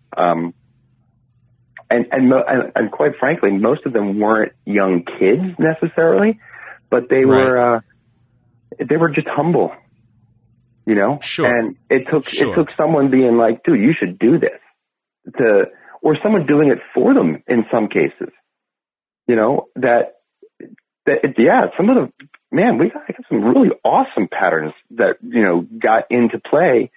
and quite frankly, most of them weren't young kids necessarily, but they were just humble, you know. And it took someone being like, dude, you should do this, or someone doing it for them in some cases, you know, we got some really awesome patterns that, you know, got into play.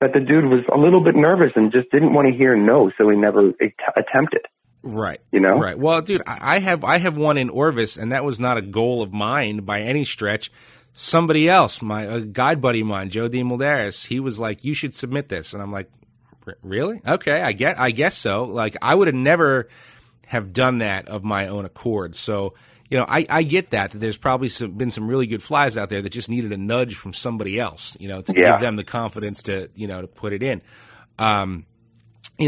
But the dude was a little bit nervous and just didn't want to hear no, so he never attempted. Right. You know? Right. Well, dude, I have one in Orvis, and that was not a goal of mine by any stretch. Somebody else, a guide buddy of mine, Joe D. Mulderis, he was like, you should submit this. And I'm like, really? Okay, I guess so. Like, I would have never have done that of my own accord. So, you know, I get that there's probably been some really good flies out there that just needed a nudge from somebody else, you know, to give them the confidence to, you know, to put it in. You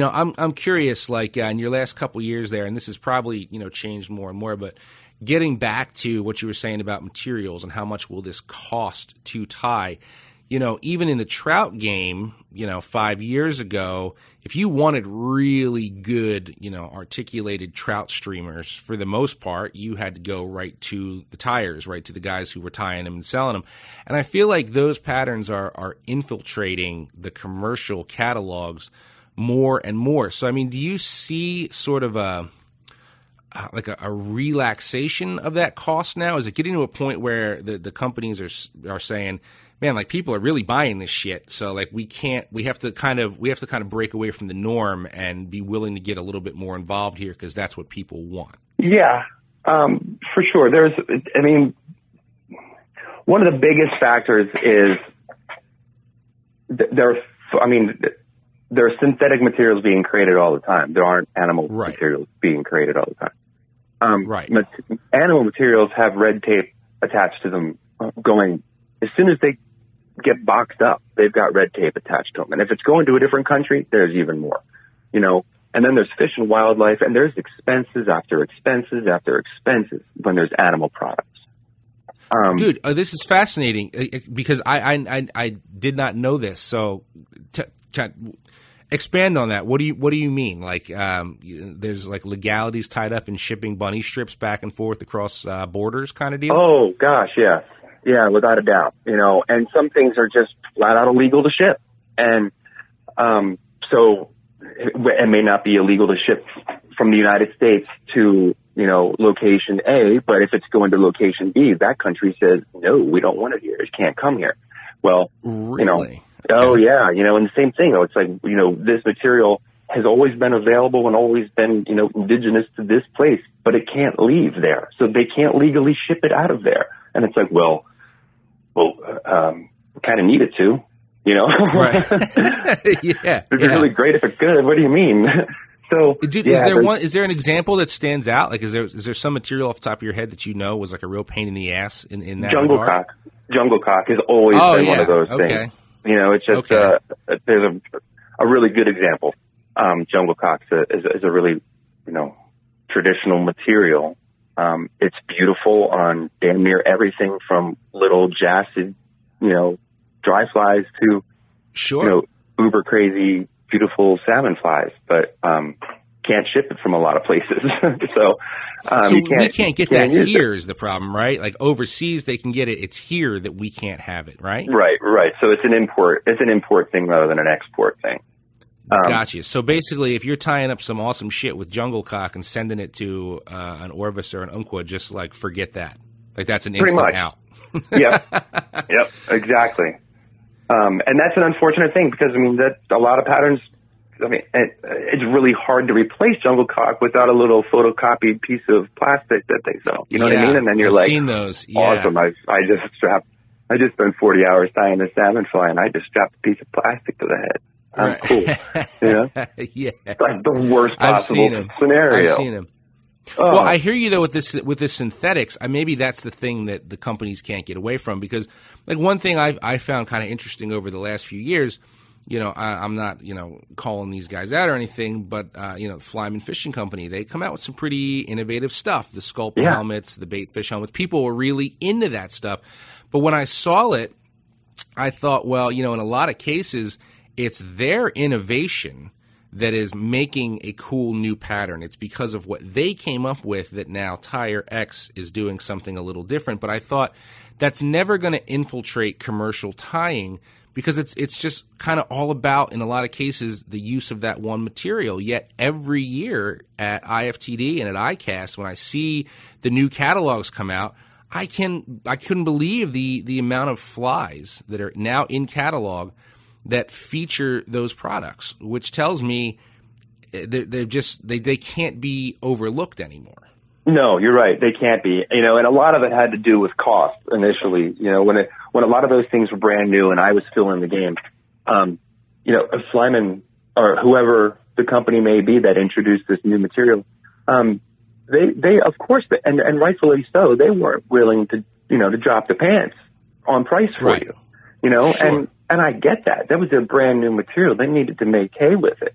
know, I'm curious, like, in your last couple years there, and this has probably, you know, changed more and more, but getting back to what you were saying about materials and how much will this cost to tie, you know, even in the trout game, you know, 5 years ago, if you wanted really good, you know, articulated trout streamers, for the most part, you had to go right to the tires, right to the guys who were tying them and selling them. And I feel like those patterns are infiltrating the commercial catalogs more and more. So, I mean, do you see sort of a relaxation of that cost now? Is it getting to a point where the companies are saying, man, like, people are really buying this shit. So, like, we have to kind of break away from the norm and be willing to get a little bit more involved here, because that's what people want. Yeah, for sure. One of the biggest factors is there are synthetic materials being created all the time. There aren't animal materials being created all the time. Animal materials have red tape attached to them going. As soon as they get boxed up, they've got red tape attached to them. And if it's going to a different country, there's even more, you know. And then there's fish and wildlife, and there's expenses after expenses after expenses when there's animal products. Dude, this is fascinating, because I did not know this. So expand on that. What do you mean? Like, there's like legalities tied up in shipping bunny strips back and forth across borders kind of deal? Oh, gosh, yeah. Yeah, without a doubt, you know, and some things are just flat out illegal to ship. And so it may not be illegal to ship from the United States to, you know, location A, but if it's going to location B, that country says, no, we don't want it here. It can't come here. Well, really? You know, oh, yeah, you know, and the same thing, though. It's like, you know, this material has always been available and always been, you know, indigenous to this place, but it can't leave there. So they can't legally ship it out of there. And it's like, well, we kind of need it to, you know. Right. Yeah. It'd be really great if it could. What do you mean? So, dude, yeah, is there an example that stands out? Like, is there some material off the top of your head that you know was like a real pain in the ass in that regard? Jungle cock has always been one of those things. You know, it's just there's a really good example. Jungle cock is a really, you know, traditional material. It's beautiful on damn near everything from little jassy, you know, dry flies to you know, uber crazy beautiful salmon flies, but can't ship it from a lot of places. So we can't get that here is the problem, right? Like overseas they can get it. It's here that we can't have it, right? Right. So it's an import thing rather than an export thing. Gotcha. So basically, if you're tying up some awesome shit with jungle cock and sending it to an Orvis or an Umpqua, just like forget that. Like that's an instant out. Yep. Exactly. And that's an unfortunate thing because I mean that a lot of patterns. I mean, it's really hard to replace jungle cock without a little photocopied piece of plastic that they sell. You know what I mean? And then you're seen those. Yeah. Awesome. I just spent 40 hours tying a salmon fly, and I just strapped a piece of plastic to the head. Right. Cool. You know? Yeah. It's like the worst possible scenario. I've seen him. Oh. Well, I hear you though with this synthetics. Maybe that's the thing that the companies can't get away from because, like, one thing I found kind of interesting over the last few years. You know, I'm not, you know, calling these guys out or anything, but, you know, Flymen Fishing Company, they come out with some pretty innovative stuff. The Sculpt helmets, the bait fish helmets. People were really into that stuff. But when I saw it, I thought, well, you know, in a lot of cases, it's their innovation that is making a cool new pattern. It's because of what they came up with that now Tire X is doing something a little different. But I thought that's never going to infiltrate commercial tying because it's just kind of all about, in a lot of cases, the use of that one material. Yet every year at IFTD and at ICAST, when I see the new catalogs come out, I couldn't believe the amount of flies that are now in catalog that feature those products, which tells me they can't be overlooked anymore. No, you're right. They can't be. You know, and a lot of it had to do with cost initially. You know, when a lot of those things were brand new and I was still in the game, you know, a Flyman or whoever the company may be that introduced this new material, they of course, and rightfully so, they weren't willing to, you know, to drop the pants on price for you. You know, and I get that. That was a brand new material. They needed to make hay with it.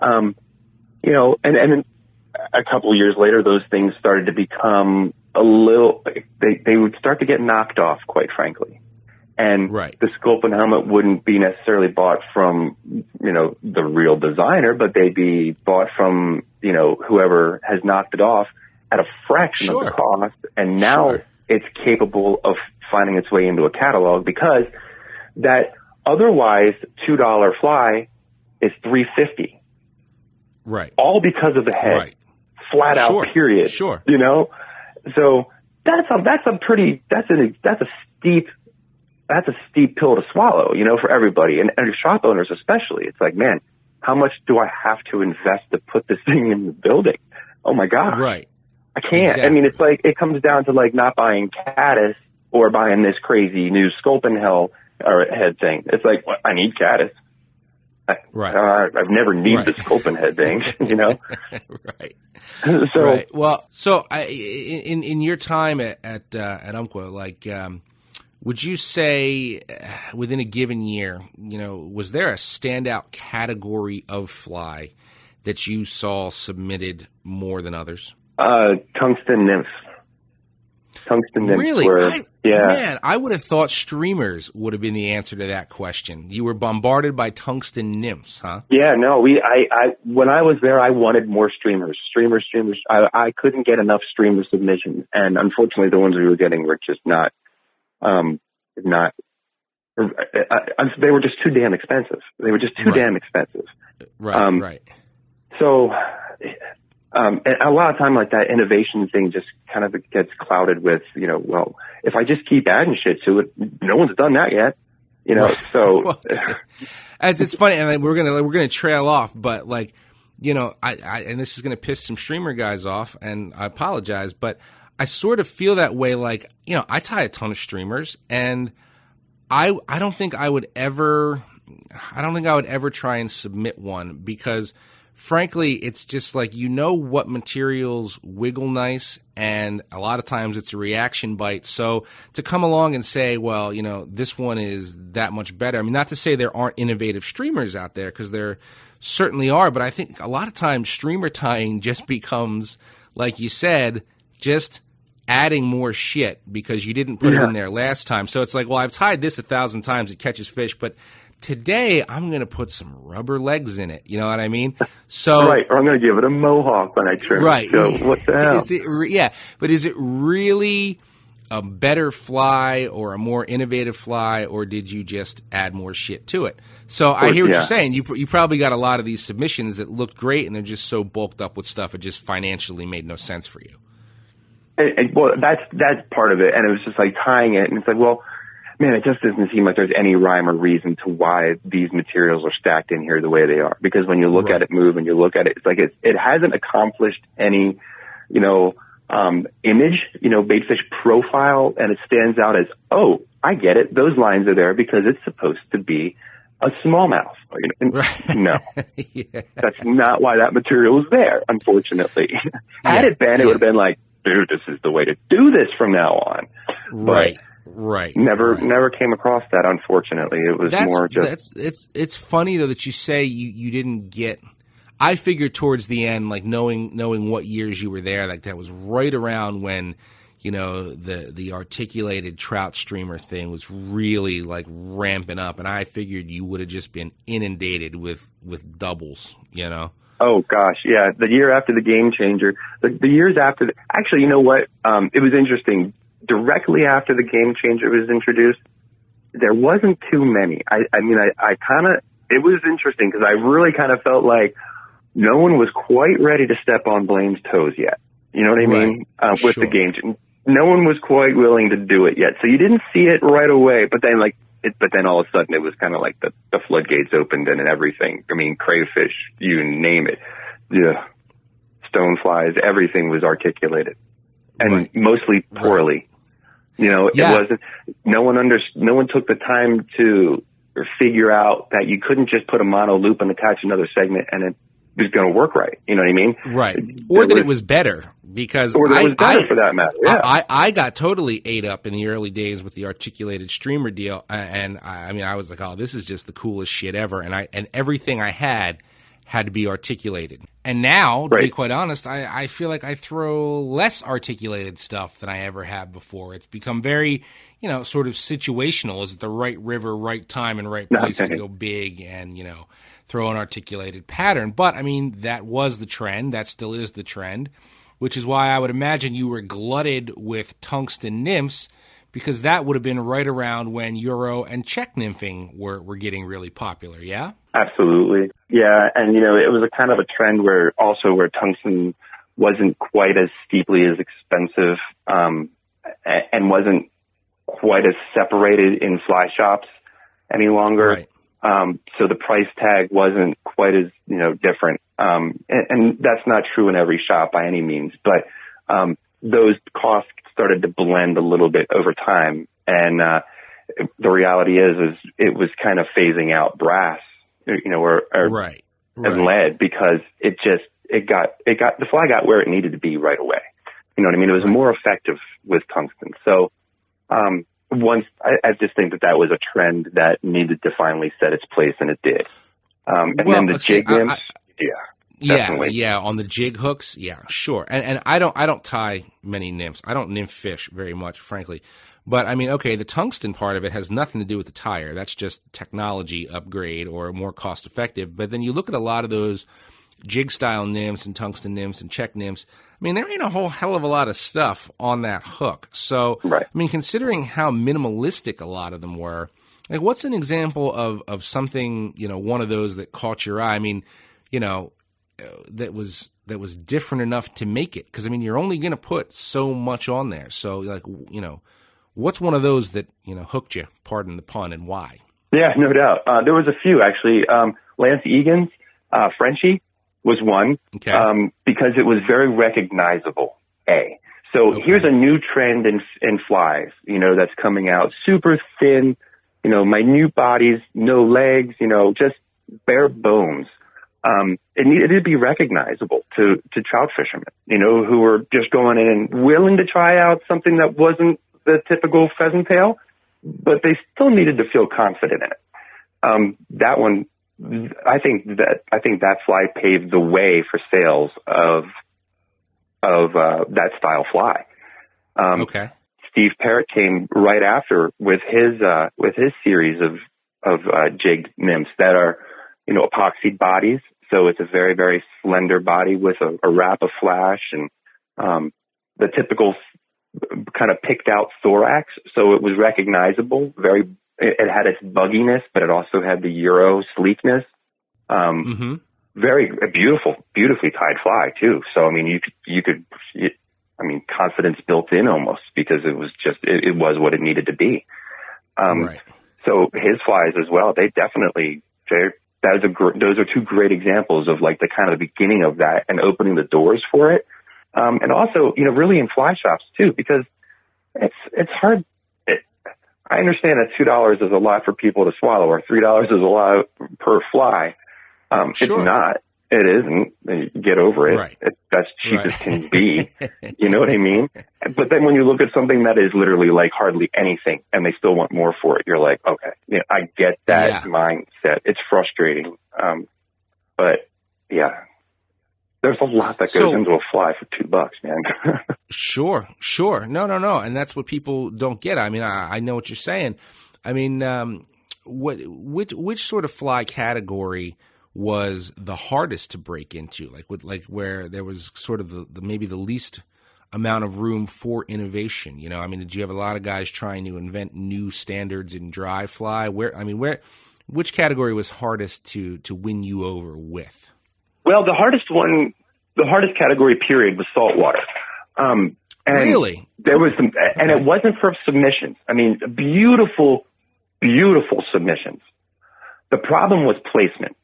You know, and a couple of years later, those things started to become a little, they would start to get knocked off, quite frankly. And the Sculpt and helmet wouldn't be necessarily bought from, you know, the real designer, but they'd be bought from, you know, whoever has knocked it off at a fraction of the cost. And now it's capable of finding its way into a catalog because that otherwise $2 fly is $3.50. Right. All because of the head. Right. Flat out, period. Sure. You know? So that's a steep pill to swallow, you know, for everybody and shop owners especially. It's like, man, how much do I have to invest to put this thing in the building? Oh my God. Right. I can't. Exactly. I mean, it's like, it comes down to like not buying caddis or buying this crazy new Sculpt and Hell or head thing. It's like, well, I need caddis. I've never needed the Sculpt and head thing, you know? Well, so in your time at Umpqua, like, would you say within a given year, you know, was there a standout category of fly that you saw submitted more than others? Tungsten nymphs. Tungsten nymphs Man, I would have thought streamers would have been the answer to that question. You were bombarded by tungsten nymphs, huh? Yeah, no. I when I was there, I wanted more streamers. Streamers. I couldn't get enough streamer submissions, and unfortunately, the ones we were getting were just not, they were just too damn expensive. They were just too damn expensive. Right. So. And a lot of time like that innovation thing just kind of gets clouded with, you know, well, if I just keep adding shit to it, no one's done that yet, you know, so. Well, it's funny, and we're gonna trail off, but like, you know, I and this is going to piss some streamer guys off, and I apologize, but I sort of feel that way, like, you know, I tie a ton of streamers, and I don't think I would ever try and submit one because frankly, it's just like, you know what materials wiggle nice, and a lot of times it's a reaction bite. So to come along and say, well, you know, this one is that much better. I mean, not to say there aren't innovative streamers out there, because there certainly are, but I think a lot of times streamer tying just becomes, like you said, just adding more shit because you didn't put it in there last time. So it's like, well, I've tied this 1,000 times, it catches fish, but today I'm going to put some rubber legs in it. You know what I mean? So right, or I'm going to give it a mohawk when I trim. Right. So what the hell? Is it but is it really a better fly or a more innovative fly, or did you just add more shit to it? So I hear what you're saying. You probably got a lot of these submissions that look great and they're just so bulked up with stuff it just financially made no sense for you. And, well, that's part of it. And it was just like tying it. And it's like, well, man, it just doesn't seem like there's any rhyme or reason to why these materials are stacked in here the way they are. Because when you look at it move and you look at it, it's like it hasn't accomplished any, you know, image, you know, baitfish profile. And it stands out as, oh, I get it. Those lines are there because it's supposed to be a smallmouth. No, that's not why that material is there, unfortunately. Had it been, it would have been like, dude, this is the way to do this from now on. Right, but never came across that, unfortunately. It was more just... It's funny, though, that you say you didn't get... I figured towards the end, like, knowing what years you were there, like, that was right around when, you know, the articulated trout streamer thing was really, like, ramping up, and I figured you would have just been inundated with doubles, you know? Oh, gosh, yeah. The year after the Game Changer, the years after... Actually, you know what? It was interesting. Directly after the Game Changer was introduced, there wasn't too many. I mean, I kind of... It was interesting because I really kind of felt like no one was quite ready to step on Blane's toes yet. You know what I mean? With the Game Changer. No one was quite willing to do it yet. So you didn't see it right away, but then, like... But then all of a sudden it was kind of like the floodgates opened and everything. I mean, crayfish, you name it. Yeah. Stoneflies, everything was articulated and mostly poorly. You know, it wasn't, no one took the time to figure out that you couldn't just put a mono loop and attach another segment and it was going to work right. You know what I mean? Right. Or that it was better. Because or it was better, for that matter. Yeah. I got totally ate up in the early days with the articulated streamer deal, and I mean, I was like, oh, this is just the coolest shit ever, and everything I had to be articulated. And now, to be quite honest, I feel like I throw less articulated stuff than I ever have before. It's become very, you know, sort of situational. Is it the right river, right time, and right place to go big and, you know, throw an articulated pattern? But, I mean, that was the trend. That still is the trend. Which is why I would imagine you were glutted with tungsten nymphs, because that would have been right around when Euro and Czech nymphing were getting really popular, yeah? Absolutely. Yeah, and, you know, it was a kind of a trend where tungsten wasn't quite as steeply as expensive and wasn't quite as separated in fly shops any longer. Right. So the price tag wasn't quite as, you know, different. And that's not true in every shop by any means, but those costs started to blend a little bit over time. And the reality is it was kind of phasing out brass, you know, or and lead, because it got the fly got where it needed to be right away. You know what I mean? It was more effective with tungsten. So I just think that was a trend that needed to finally set its place, and it did. Then the jig nymphs. Yeah, on the jig hooks, yeah, sure. And I don't tie many nymphs. I don't nymph fish very much, frankly. But, I mean, okay, the tungsten part of it has nothing to do with the tire. That's just technology upgrade or more cost-effective. But then you look at a lot of those jig-style nymphs and tungsten nymphs and Czech nymphs. I mean, there ain't a whole hell of a lot of stuff on that hook. So, I mean, considering how minimalistic a lot of them were, like, what's an example of something, you know, one of those that caught your eye? I mean, you know, that was different enough to make it, because I mean, you're only going to put so much on there. So, like, you know, what's one of those that, you know, hooked you? Pardon the pun, and why? Yeah, no doubt. There was a few, actually. Lance Egan's Frenchie was one, because it was very recognizable. Here's a new trend in flies, you know, that's coming out. Super thin, you know, minute bodies, no legs, you know, just bare bones. it needed to be recognizable to trout fishermen, you know, who were just going in and willing to try out something that wasn't the typical pheasant tail, but they still needed to feel confident in it. That one, I think that fly paved the way for sales of that style fly. Okay. Steve Parrott came right after with his series of jigged nymphs that are, you know, epoxied bodies. So it's a very, very slender body with a wrap of flash and the typical kind of picked out thorax. So it was recognizable. It had its bugginess, but it also had the Euro sleekness. Very beautiful, beautifully tied fly too. So, I mean, you could, confidence built in almost because it was just, it was what it needed to be. Right. So his flies as well, they definitely, those are two great examples of like the kind of the beginning of that and opening the doors for it. And also, you know, really in fly shops too, because it's hard. I understand that $2 is a lot for people to swallow or $3 is a lot per fly. Sure. It's not. It isn't. Get over it. Right. That's cheap as can be. You know what I mean? But then when you look at something that is literally like hardly anything and they still want more for it, you're like, okay, you know, I get that mindset. It's frustrating. But yeah, there's a lot that goes into a fly for $2, man. Sure. No. And that's what people don't get. I mean, I know what you're saying. I mean, which sort of fly category was the hardest to break into, where there was sort of the maybe the least amount of room for innovation? You know, I mean, did you have a lot of guys trying to invent new standards in dry fly? Which category was hardest to win you over with? Well, the hardest category period was saltwater. Really? There was some, and it wasn't for submissions. I mean, beautiful, beautiful submissions. The problem was placement.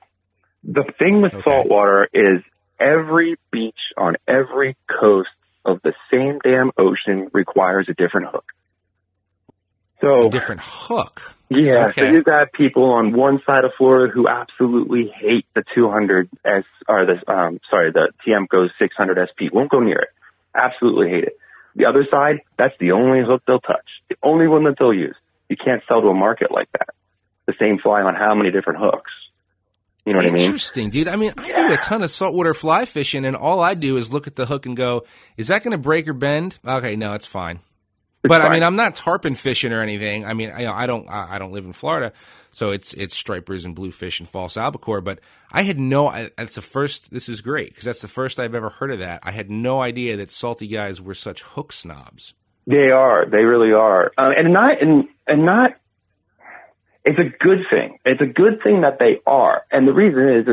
The thing with saltwater is every beach on every coast of the same damn ocean requires a different hook. So, a different hook? Yeah, okay. So you've got people on one side of Florida who absolutely hate the 200S, or the Tiemco 600 SP, won't go near it. Absolutely hate it. The other side, that's the only hook they'll touch, the only one that they'll use. You can't sell to a market like that. The same fly on how many different hooks? You know what I mean? Interesting, dude. I mean, I do a ton of saltwater fly fishing, and all I do is look at the hook and go, is that going to break or bend? Okay, no, it's fine. But I mean, I'm not tarpon fishing or anything. I mean, I don't live in Florida, so it's stripers and bluefish and false albacore. But I had this is great because that's the first I've ever heard of that. I had no idea that salty guys were such hook snobs. They are. They really are. It's a good thing. It's a good thing that they are. And the reason is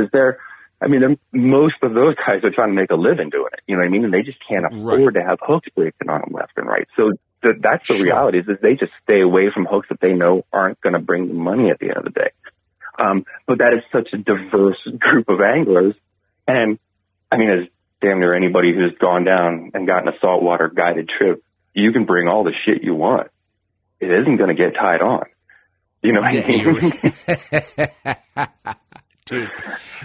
most of those guys are trying to make a living doing it. You know what I mean? And they just can't afford to have hooks breaking on them left and right. So that's the reality is they just stay away from hooks that they know aren't going to bring them money at the end of the day. But that is such a diverse group of anglers. And I mean, as damn near anybody who's gone down and gotten a saltwater guided trip, you can bring all the shit you want. It isn't going to get tied on. You know what I mean? Dude.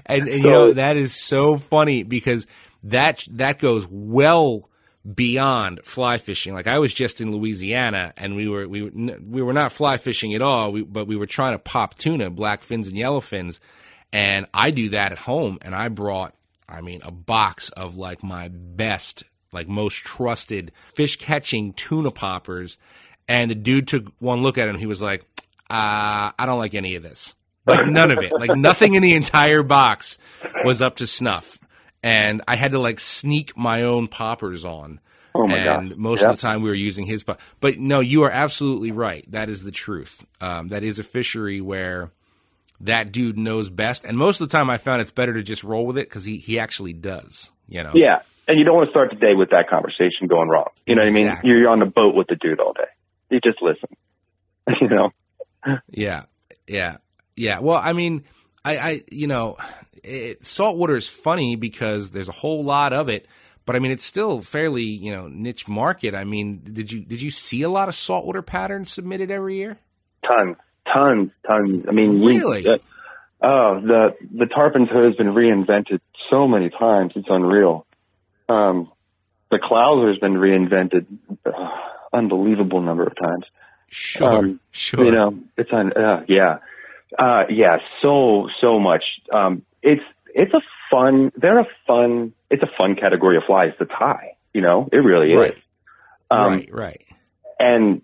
And you know, that is so funny because that goes well beyond fly fishing. Like I was just in Louisiana and we were not fly fishing at all, but we were trying to pop tuna, black fins and yellow fins. And I do that at home and I brought, a box of like my best, like most trusted fish catching tuna poppers. And the dude took one look at him. He was like, I don't like any of this. Like none of it. Like nothing in the entire box was up to snuff. And I had to like sneak my own poppers on. Oh my God. And most of the time we were using his pop. But no, you are absolutely right. That is the truth. That is a fishery where that dude knows best. And most of the time I found it's better to just roll with it because he actually does, you know? Yeah. And you don't want to start the day with that conversation going wrong. You know what I mean? You're on the boat with the dude all day. You just listen, you know? Yeah. Well, saltwater is funny because there's a whole lot of it, but I mean, it's still fairly, niche market. I mean, did you see a lot of saltwater patterns submitted every year? Tons. I mean, really? Oh, the tarpon's hood has been reinvented so many times. It's unreal. The clouser's been reinvented unbelievable number of times. Sure, sure. You know, it's on. Yeah. So much. It's a fun category of flies to tie. You know, it really is. Right. And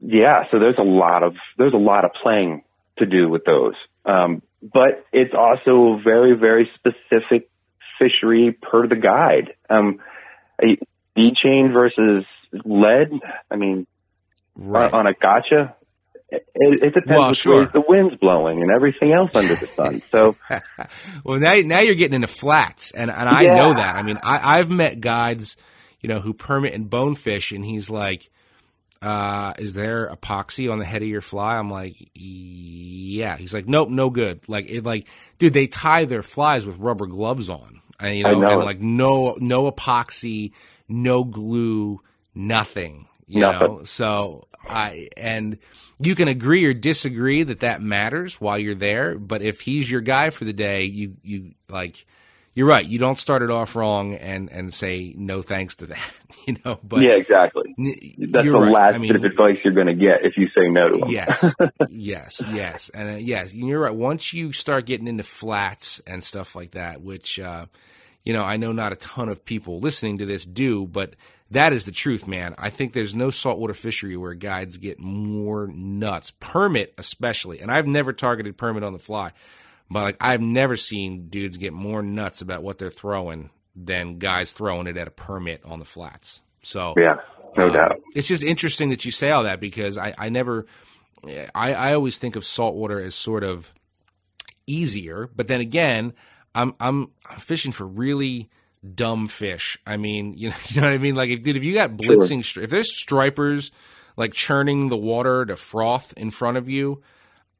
yeah, so there's a lot of playing to do with those. But it's also very, very specific fishery per the guide. A D-chain versus lead. I mean, right. On a gotcha, it depends on sure. the wind's blowing and everything else under the sun. So, well, now you're getting into flats, and I yeah. know that. I mean, I've met guides, you know, who permit and bonefish, and he's like, is there epoxy on the head of your fly? I'm like, yeah. He's like, nope, no good. Like, dude, they tie their flies with rubber gloves on. And, you know, and like no epoxy, no glue, nothing. You know, so and you can agree or disagree that matters while you're there. But if he's your guy for the day, you're right. You don't start it off wrong and say no thanks to that. You know, but yeah, exactly. That's the right. last bit of advice you're going to get if you say no to him. Yes, and yes, you're right. Once you start getting into flats and stuff like that, which you know, I know not a ton of people listening to this do, but. That is the truth, man. I think there's no saltwater fishery where guides get more nuts. Permit especially. And I've never targeted permit on the fly. But like I've never seen dudes get more nuts about what they're throwing than guys throwing it at a permit on the flats. So yeah, no doubt. It's just interesting that you say all that because I always think of saltwater as sort of easier. But then again, I'm fishing for really dumb fish. I mean, you know what I mean? Like, if you got blitzing, sure. if there's stripers like churning the water to froth in front of you,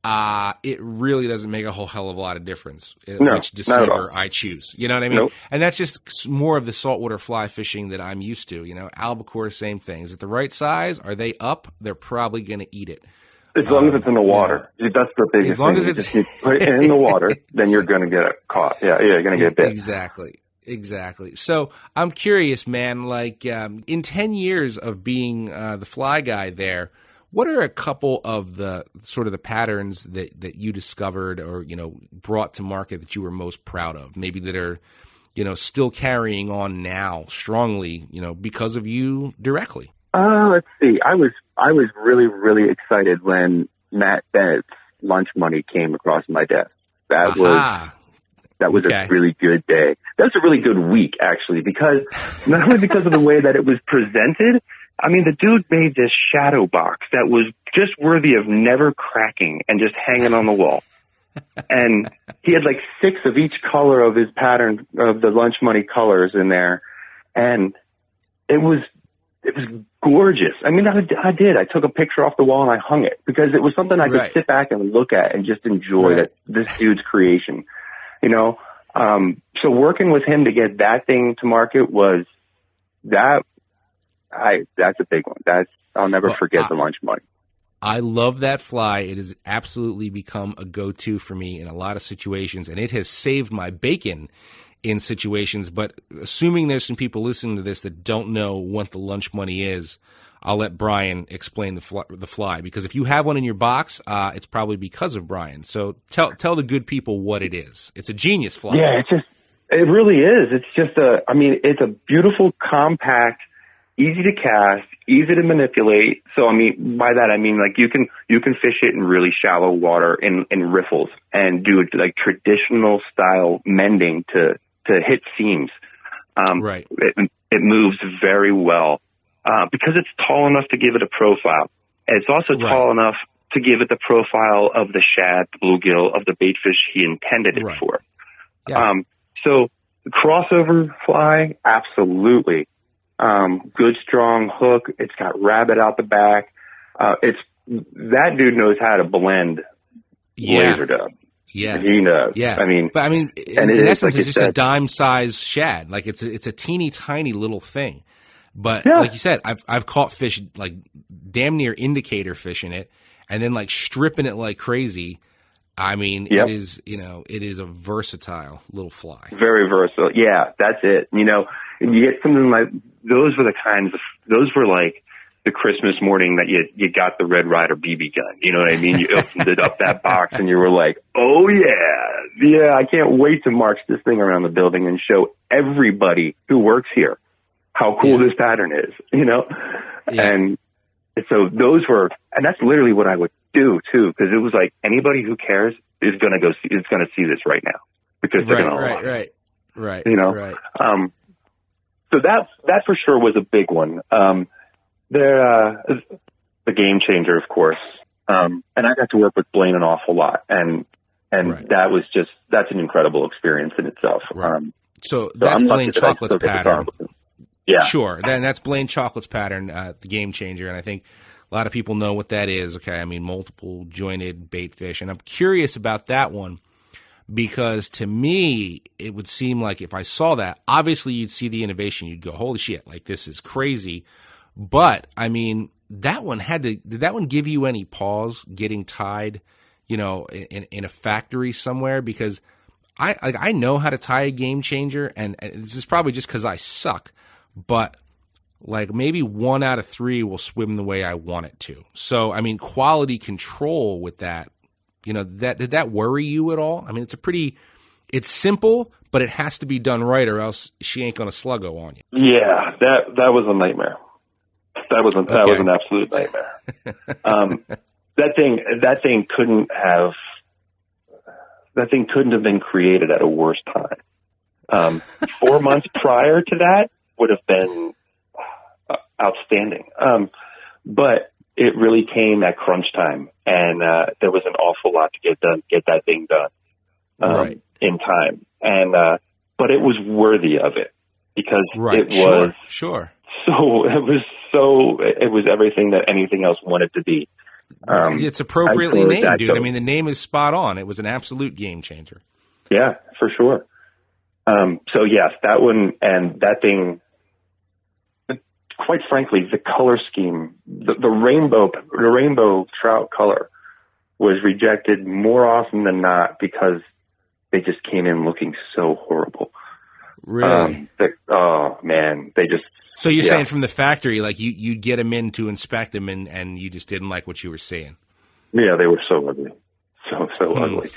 it really doesn't make a whole hell of a lot of difference which deceiver I choose. You know what I mean? Nope. And that's just more of the saltwater fly fishing that I'm used to. You know, albacore, same thing. Is it the right size? Are they up? They're probably going to eat it. As long as it's in the water, that's the biggest thing. As long as it's put it in the water, then you're going to get it caught. Yeah, you're going to get bit. Exactly. So I'm curious, man, like in 10 years of being the fly guy there, what are a couple of the sort of the patterns that you discovered or, you know, brought to market that you were most proud of, maybe that are, you know, still carrying on now strongly, you know, because of you directly? Let's see. I was really, really excited when Matt Bennett's Lunch Money came across my desk. That was a really good day. That's a really good week, actually, because not only because of the way that it was presented. I mean, the dude made this shadow box that was just worthy of never cracking and just hanging on the wall. And he had like 6 of each color of his pattern of the Lunch Money colors in there. And it was gorgeous. I mean, I did. I took a picture off the wall and I hung it because it was something I could sit back and look at and just enjoy this dude's creation. You know, so working with him to get that thing to market was that's a big one. I'll never forget the Lunch Money. I love that fly. It has absolutely become a go-to for me in a lot of situations, and it has saved my bacon in situations. But assuming there's some people listening to this that don't know what the Lunch Money is, I'll let Brian explain the fly because if you have one in your box, it's probably because of Brian. So tell the good people what it is. It's a genius fly. Yeah, it really is. It's just it's a beautiful, compact, easy to cast, easy to manipulate. So by that I mean like you can fish it in really shallow water in riffles and do like traditional style mending to hit seams. Right. It moves very well. Because it's tall enough to give it a profile. It's also tall enough to give it the profile of the shad, the bluegill, of the bait fish he intended it for. Yeah. So crossover fly, absolutely. Good strong hook. It's got rabbit out the back. That dude knows how to blend laser dub. Yeah, he knows. Yeah, in essence, it's just a dime size shad. Like it's a teeny tiny little thing. But like you said, I've caught fish like damn near indicator fish in it and then like stripping it like crazy I mean, yep. It is, you know, it is a versatile little fly. Very versatile. Yeah, that's it. You know, you get something like, those were the kinds of, those were like the Christmas morning that you got the Red Ryder BB gun. You know what I mean? You opened it up that box and you were like, oh yeah, I can't wait to march this thing around the building and show everybody who works here how cool yeah. this pattern is, you know? Yeah. And so those were, and that's literally what I would do too, because it was like anybody who cares is going to go see, is going to see this right now because they're going to love it. Right. You know? Right. So that for sure was a big one. The Game Changer, of course. And I got to work with Blane an awful lot. And right. that was just, that's an incredible experience in itself. Right. So that's Blane Chocklett's pattern. Yeah. Sure. Then that's Blane Chocklett's pattern, the Game Changer. And I think a lot of people know what that is. Okay. I mean, multiple jointed bait fish. And I'm curious about that one because to me, it would seem like if I saw that, obviously you'd see the innovation. You'd go, holy shit, like this is crazy. But I mean, did that one give you any pause getting tied, you know, in a factory somewhere? Because I know how to tie a Game Changer, and this is probably just because I suck. But like maybe 1 out of 3 will swim the way I want it to. So, I mean, quality control with that, you know, did that worry you at all? I mean, it's simple, but it has to be done right or else she ain't going to sluggo on you. Yeah, that was a nightmare. That was an absolute nightmare. That thing couldn't have been created at a worse time. 4 months prior to that, would have been outstanding. But it really came at crunch time, and there was an awful lot to get that thing done right. in time. And but it was worthy of it because right. it was it was everything that anything else wanted to be. It's appropriately named, dude. I mean, the name is spot on. It was an absolute game changer. Yeah, for sure. So yes, that one and that thing. Quite frankly, the color scheme, the rainbow trout color was rejected more often than not because they just came in looking so horrible. Really? Oh man, they just. So you're saying from the factory, like you'd get them in to inspect them and you just didn't like what you were seeing. Yeah, they were so ugly. So ugly.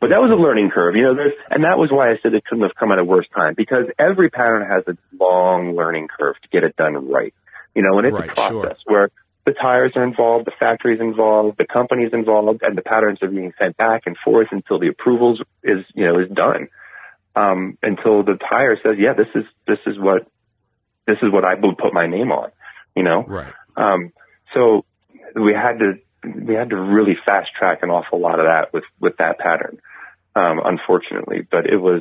But that was a learning curve, you know, and that was why I said it couldn't have come at a worse time, because every pattern has a long learning curve to get it done right. You know, and it's a process where the tires are involved, the factory's involved, the company's involved, and the patterns are being sent back and forth until the approvals is done. Until the tire says, yeah, this is what I would put my name on, you know? Right. So we had to really fast track an awful lot of that with that pattern, unfortunately. But it was,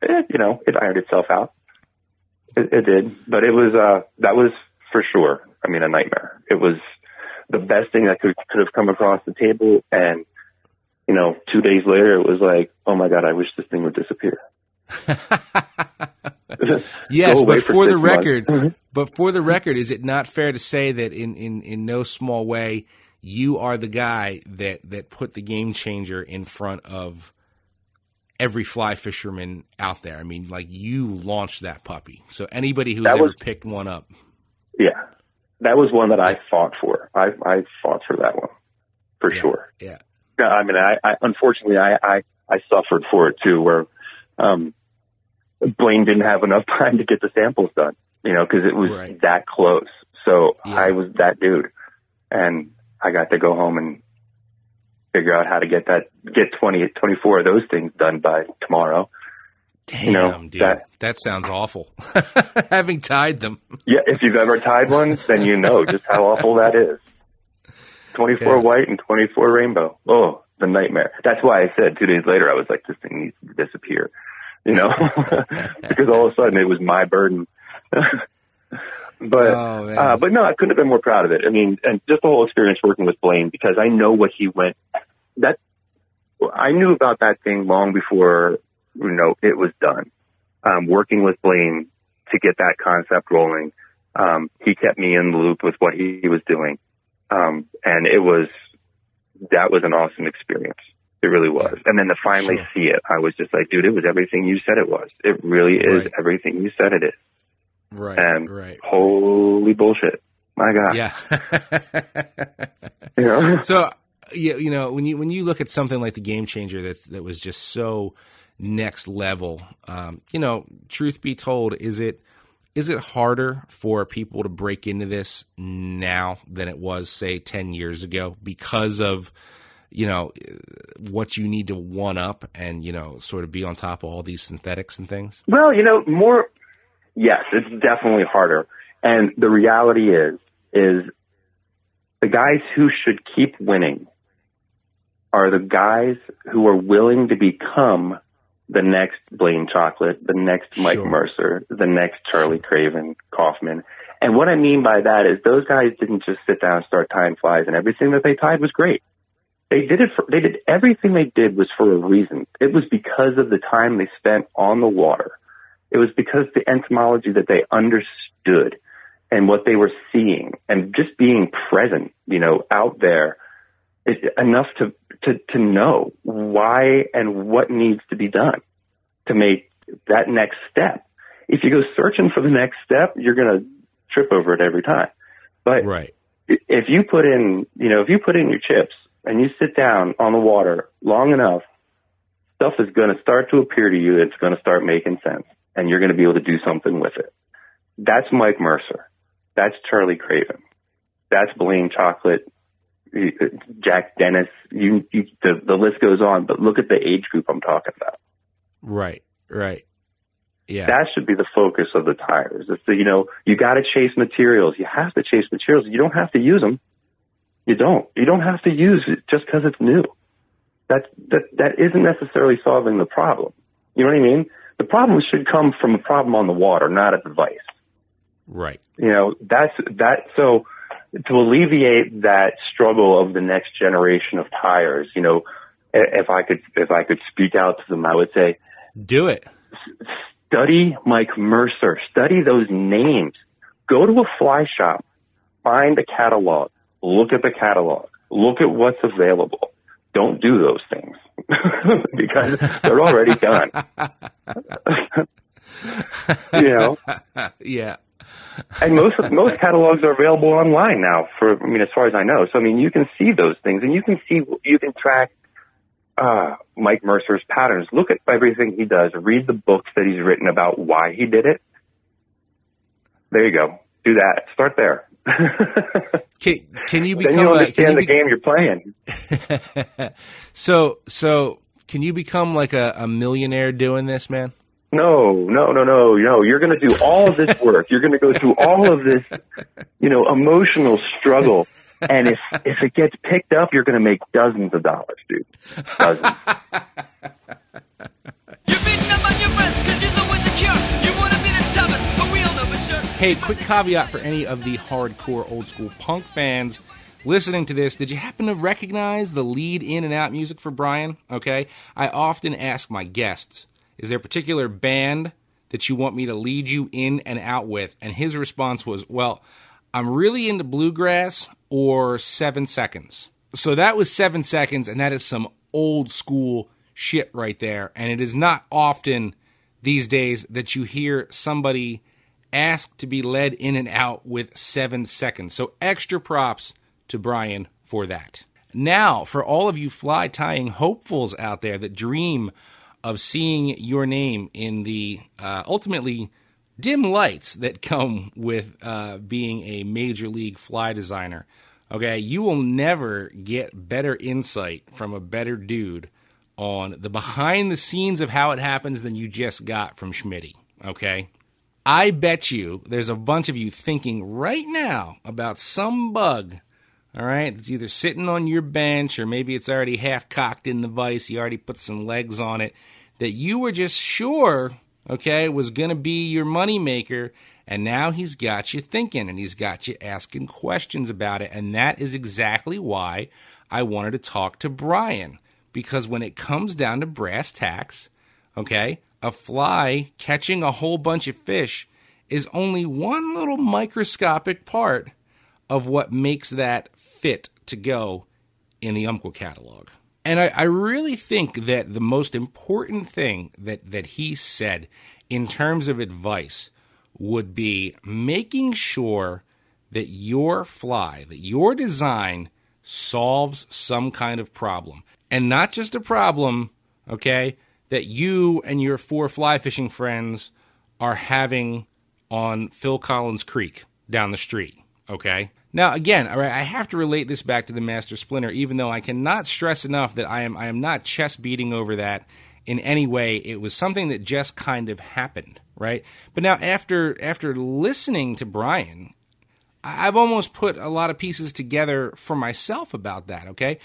it ironed itself out. It did. But it was, that was for sure, I mean, a nightmare. It was the best thing that could have come across the table. And, you know, 2 days later, it was like, oh my God, I wish this thing would disappear. Yes, but for the record, is it not fair to say that in no small way, you are the guy that put the Game Changer in front of every fly fisherman out there? I mean, like, you launched that puppy. So anybody who's ever picked one up. Yeah. That was one that I fought for. I fought for that one for sure. Yeah. I mean, I unfortunately suffered for it too, where Blane didn't have enough time to get the samples done, you know, because it was that close. So I was that dude. And I got to go home and figure out how to get 24 of those things done by tomorrow. Damn, you know, dude. That sounds awful. Having tied them. Yeah, if you've ever tied one, then you know just how awful that is. 24 white and 24 rainbow. Oh, the nightmare. That's why I said 2 days later, I was like, this thing needs to disappear, you know, because all of a sudden it was my burden. But no, I couldn't have been more proud of it. I mean, and just the whole experience working with Blane, because I know what he went. I knew about that thing long before, you know, it was done. Working with Blane to get that concept rolling, he kept me in the loop with what he was doing, and that was an awesome experience. It really was. And then to finally see it, I was just like, dude, it was everything you said it was. It really is everything you said it is. Right. And holy bullshit. My God. Yeah. You know? So, you know, when you look at something like the Game Changer, that was just so next level, you know, truth be told, is it harder for people to break into this now than it was, say, 10 years ago because of, you know, what you need to one up and, you know, sort of be on top of all these synthetics and things? Well, you know, yes, it's definitely harder. And the reality is the guys who should keep winning are the guys who are willing to become the next Blane Chocklett, the next Mike Mercer, the next Charlie Craven, Kaufman. And what I mean by that is those guys didn't just sit down and start tying flies and everything that they tied was great. They did everything they did was for a reason. It was because of the time they spent on the water. It was because the entomology that they understood and what they were seeing and just being present, you know, out there is enough to know why and what needs to be done to make that next step. If you go searching for the next step, you're going to trip over it every time. But if you put in, you know, if you put in your chips, and you sit down on the water long enough, stuff is going to start to appear to you. It's going to start making sense, and you're going to be able to do something with it. That's Mike Mercer. That's Charlie Craven. That's Blane Chocklett, Jack Dennis. The list goes on, but look at the age group I'm talking about. Right. Yeah. That should be the focus of the tires. It's the, you know, you got to chase materials. You have to chase materials. You don't have to use them. You don't have to use it just because it's new. That isn't necessarily solving the problem. You know what I mean? The problem should come from a problem on the water, not a device. Right. You know, so to alleviate that struggle of the next generation of tires, you know, if I could speak out to them, I would say, do it. Study Mike Mercer, study those names. Go to a fly shop, find a catalog. Look at the catalog. Look at what's available. Don't do those things because they're already done. You know? Yeah. And most catalogs are available online now. For as far as I know, so you can see those things, and you can track Mike Mercer's patterns. Look at everything he does. Read the books that he's written about why he did it. There you go. Do that. Start there. Can you become? Then you understand the game you're playing. So can you become like a millionaire doing this, man? No. You're going to do all of this work. You're going to go through all of this, you know, emotional struggle. And if it gets picked up, you're going to make dozens of dollars, dude. Dozens. You're beating up on your friends because you're so insecure. You want to be the toughest. Hey, quick caveat for any of the hardcore old school punk fans listening to this. Did you happen to recognize the lead in and out music for Brian? Okay. I often ask my guests, is there a particular band that you want me to lead you in and out with? And his response was, well, I'm really into bluegrass or 7 Seconds. So that was 7 Seconds, and that is some old school shit right there. And it is not often these days that you hear somebody asked to be led in and out with 7 Seconds. So extra props to Brian for that. Now, for all of you fly tying hopefuls out there that dream of seeing your name in the ultimately dim lights that come with being a major league fly designer, okay, you will never get better insight from a better dude on the behind the scenes of how it happens than you just got from Schmitty, okay? I bet you there's a bunch of you thinking right now about some bug, all right, it's either sitting on your bench or maybe it's already half-cocked in the vise, you already put some legs on it, that you were just sure, okay, was going to be your moneymaker, and now he's got you thinking and he's got you asking questions about it, and that is exactly why I wanted to talk to Brian, because when it comes down to brass tacks, okay, a fly catching a whole bunch of fish is only one little microscopic part of what makes that fit to go in the Umpqua catalog. And I really think that the most important thing that he said in terms of advice would be making sure that your fly, that your design solves some kind of problem. And not just a problem, okay, that you and your four fly fishing friends are having on Phil Collins Creek down the street, okay? Now, again, all right, I have to relate this back to the Master Splinter, even though I cannot stress enough that I am not chest beating over that in any way. It was something that just kind of happened, right? But now after listening to Brian, I've almost put a lot of pieces together for myself about that, okay?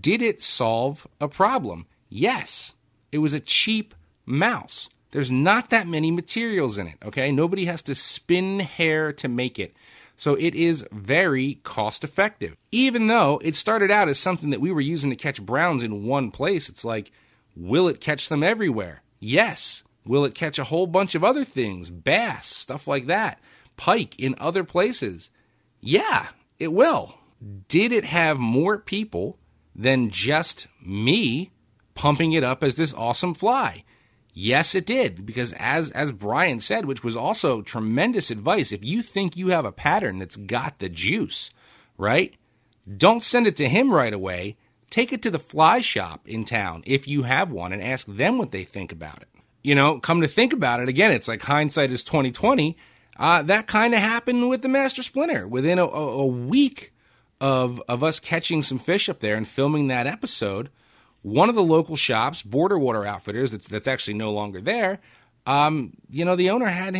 Did it solve a problem? Yes. It was a cheap mouse. There's not that many materials in it, okay? Nobody has to spin hair to make it. So it is very cost effective. Even though it started out as something that we were using to catch browns in one place, it's like, will it catch them everywhere? Yes. Will it catch a whole bunch of other things? Bass, stuff like that. Pike in other places? Yeah, it will. Did it have more people than just me pumping it up as this awesome fly? Yes, it did, because as Brian said, which was also tremendous advice, if you think you have a pattern that's got the juice, right, don't send it to him right away. Take it to the fly shop in town, if you have one, and ask them what they think about it. You know, come to think about it, again, it's like hindsight is 20/20. That kind of happened with the Master Splinter. Within a week of us catching some fish up there and filming that episode, one of the local shops, Border Water Outfitters, that's actually no longer there. You know, the owner had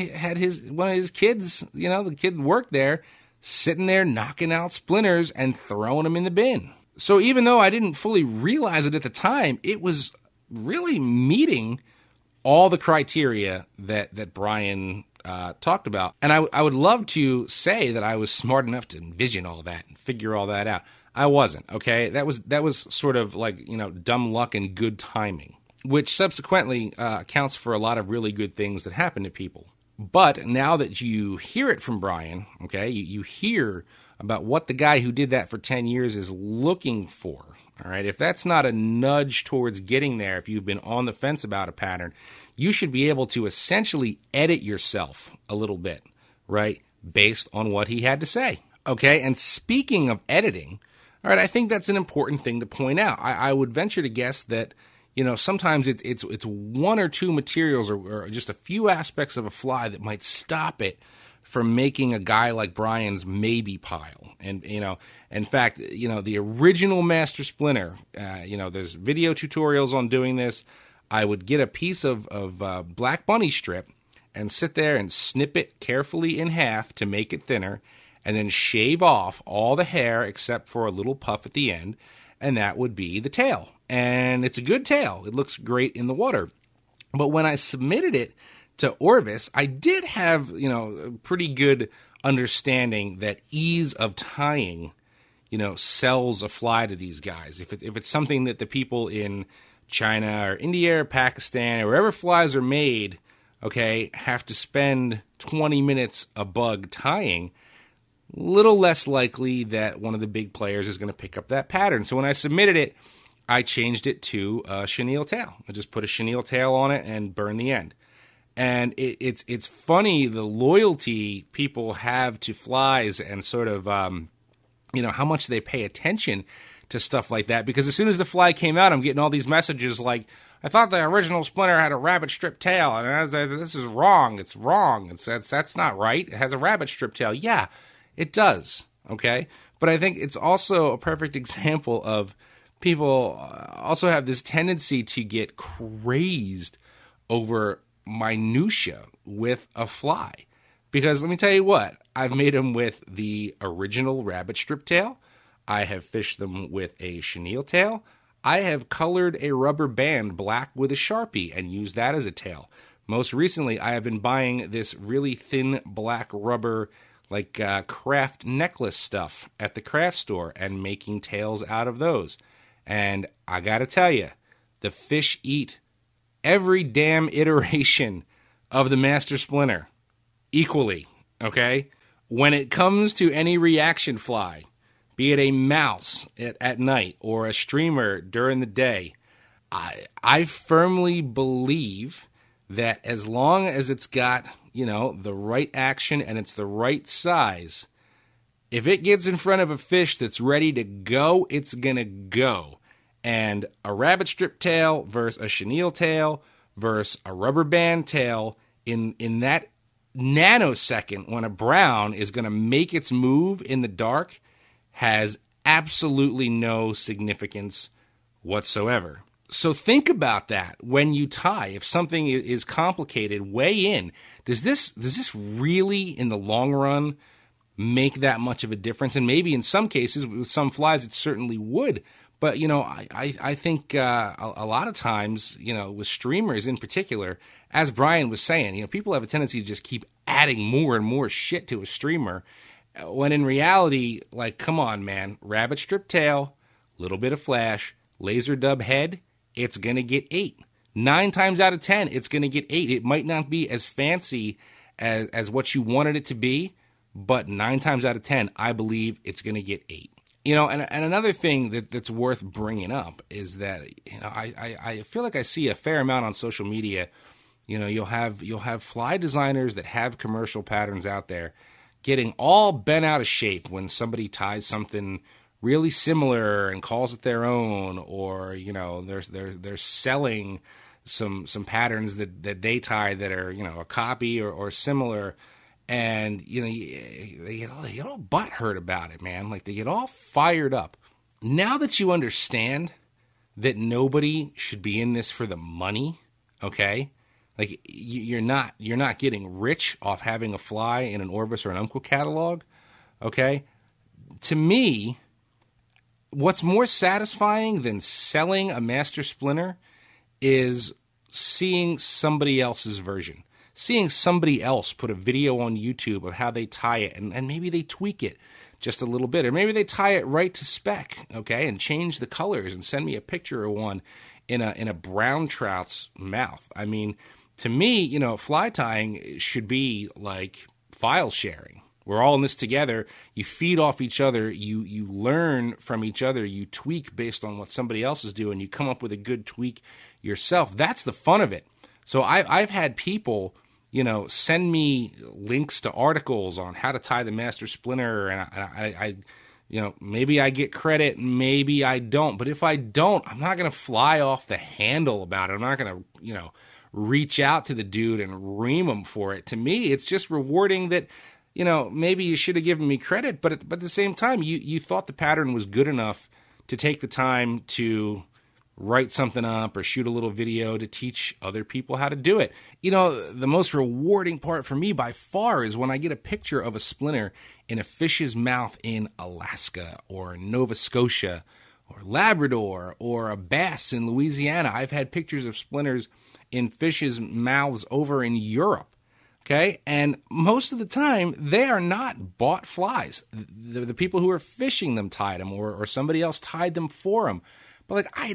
one of his kids. You know, the kid worked there, sitting there knocking out splinters and throwing them in the bin. So even though I didn't fully realize it at the time, it was really meeting all the criteria that Brian talked about. And I would love to say that I was smart enough to envision all that and figure all that out. I wasn't, okay? That was sort of like, you know, dumb luck and good timing, which subsequently accounts for a lot of really good things that happen to people. But now that you hear it from Brian, okay, you hear about what the guy who did that for 10 years is looking for, all right? If that's not a nudge towards getting there, if you've been on the fence about a pattern, you should be able to essentially edit yourself a little bit, right, based on what he had to say, okay? And speaking of editing... all right, I think that's an important thing to point out. I would venture to guess that, you know, sometimes it's one or two materials or just a few aspects of a fly that might stop it from making a guy like Brian's maybe pile. And, you know, in fact, you know, the original Master Splinter, you know, there's video tutorials on doing this. I would get a piece of black bunny strip and sit there and snip it carefully in half to make it thinner, and then shave off all the hair except for a little puff at the end, and that would be the tail. And it's a good tail. It looks great in the water. But when I submitted it to Orvis, I did have, you know, a pretty good understanding that ease of tying, you know, sells a fly to these guys. If it's something that the people in China or India or Pakistan or wherever flies are made, okay, have to spend 20 minutes a bug tying, little less likely that one of the big players is going to pick up that pattern. So when I submitted it, I changed it to a chenille tail. I just put a chenille tail on it and burned the end. And it's funny the loyalty people have to flies and sort of, you know, how much they pay attention to stuff like that. Because as soon as the fly came out, I'm getting all these messages like, I thought the original Splinter had a rabbit strip tail. And this is wrong. It's wrong. That's not right. It has a rabbit strip tail. Yeah. It does, okay? But I think it's also a perfect example of people also have this tendency to get crazed over minutia with a fly. Because let me tell you what, I've made them with the original rabbit strip tail. I have fished them with a chenille tail. I have colored a rubber band black with a Sharpie and used that as a tail. Most recently, I have been buying this really thin black rubber like craft necklace stuff at the craft store and making tails out of those. And I gotta tell you, the fish eat every damn iteration of the Master Splinter equally, okay? When it comes to any reaction fly, be it a mouse at night or a streamer during the day, I firmly believe that as long as it's got, you know, the right action and it's the right size, if it gets in front of a fish that's ready to go, it's going to go. And a rabbit strip tail versus a chenille tail versus a rubber band tail in that nanosecond when a brown is going to make its move in the dark has absolutely no significance whatsoever. So think about that when you tie. If something is complicated, weigh in. Does this really, in the long run, make that much of a difference? And maybe in some cases, with some flies, it certainly would. But, you know, I think a lot of times, you know, with streamers in particular, as Brian was saying, you know, people have a tendency to just keep adding more and more shit to a streamer, when in reality, like, come on, man, rabbit strip tail, little bit of flash, laser dub head, it's going to get 8. 9 times out of 10, it's going to get 8. It might not be as fancy as what you wanted it to be, but 9 times out of 10, I believe it's going to get 8. You know, and another thing that's worth bringing up is that, you know, I feel like I see a fair amount on social media. You know, you'll have fly designers that have commercial patterns out there getting all bent out of shape when somebody ties something really similar and calls it their own, or, you know, they're selling some patterns that they tie that are, you know, a copy or similar. And, you know, they get all butthurt about it, man. Like, they get all fired up. Now that you understand that nobody should be in this for the money, okay? Like, you're not getting rich off having a fly in an Orvis or an Umpqua catalog, okay? To me, what's more satisfying than selling a Master Splinter is seeing somebody else's version. Seeing somebody else put a video on YouTube of how they tie it, and maybe they tweak it just a little bit, or maybe they tie it right to spec, okay, and change the colors and send me a picture of one in a brown trout's mouth. I mean, to me, you know, fly tying should be like file sharing. We're all in this together. You feed off each other. You learn from each other. You tweak based on what somebody else is doing. You come up with a good tweak yourself. That's the fun of it. So I've had people, you know, send me links to articles on how to tie the Master Splinter, and I, you know, maybe I get credit, maybe I don't. But if I don't, I'm not going to fly off the handle about it. I'm not going to, you know, reach out to the dude and ream him for it. To me, it's just rewarding that, you know, maybe you should have given me credit, but at the same time, you thought the pattern was good enough to take the time to write something up or shoot a little video to teach other people how to do it. You know, the most rewarding part for me by far is when I get a picture of a splinter in a fish's mouth in Alaska or Nova Scotia or Labrador or a bass in Louisiana. I've had pictures of splinters in fish's mouths over in Europe, okay? And most of the time, they are not bought flies. The people who are fishing them tied them, or somebody else tied them for them. But, like, I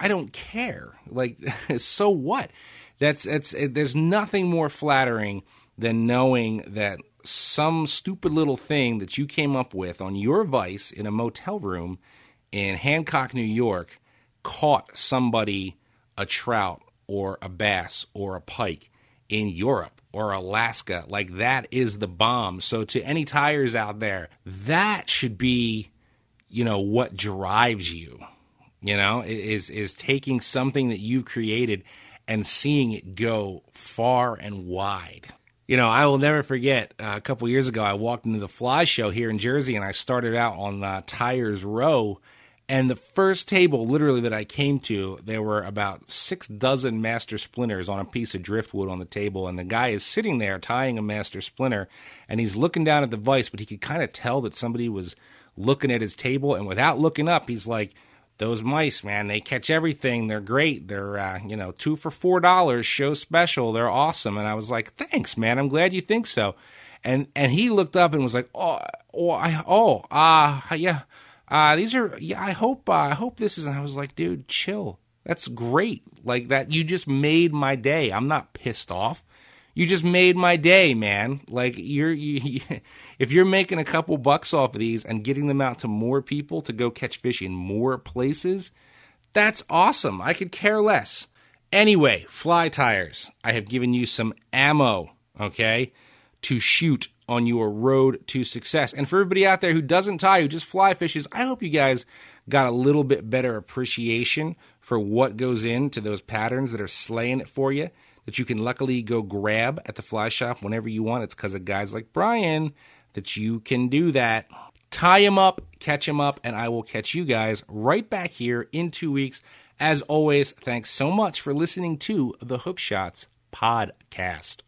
don't care. Like, so what? There's nothing more flattering than knowing that some stupid little thing that you came up with on your vice in a motel room in Hancock, New York, caught somebody a trout or a bass or a pike in Europe or Alaska. Like, that is the bomb. So to any tiers out there, that should be, you know, what drives you. You know, is taking something that you've created and seeing it go far and wide. You know, I will never forget, a couple years ago, I walked into the fly show here in Jersey, and I started out on Tires Row. And the first table, literally, that I came to, there were about 6 dozen Master Splinters on a piece of driftwood on the table. And the guy is sitting there tying a Master Splinter, and he's looking down at the vise, but he could kind of tell that somebody was looking at his table. And without looking up, he's like, "Those mice, man, they catch everything. They're great. They're, you know, 2 for $4, show special. They're awesome." And I was like, "Thanks, man. I'm glad you think so." And he looked up and was like, I hope this is." And I was like, "Dude, chill. That's great. Like, that, you just made my day. I'm not pissed off. You just made my day, man. Like, if you're making a couple bucks off of these and getting them out to more people to go catch fish in more places, that's awesome. I could care less. Anyway, fly tires. I have given you some ammo, okay, to shoot on your road to success. And for everybody out there who doesn't tie, who just fly fishes, I hope you guys got a little bit better appreciation for what goes into those patterns that are slaying it for you, that you can luckily go grab at the fly shop whenever you want. It's because of guys like Brian that you can do that. Tie him up, catch him up, and I will catch you guys right back here in 2 weeks. As always, thanks so much for listening to the Hook Shots Podcast.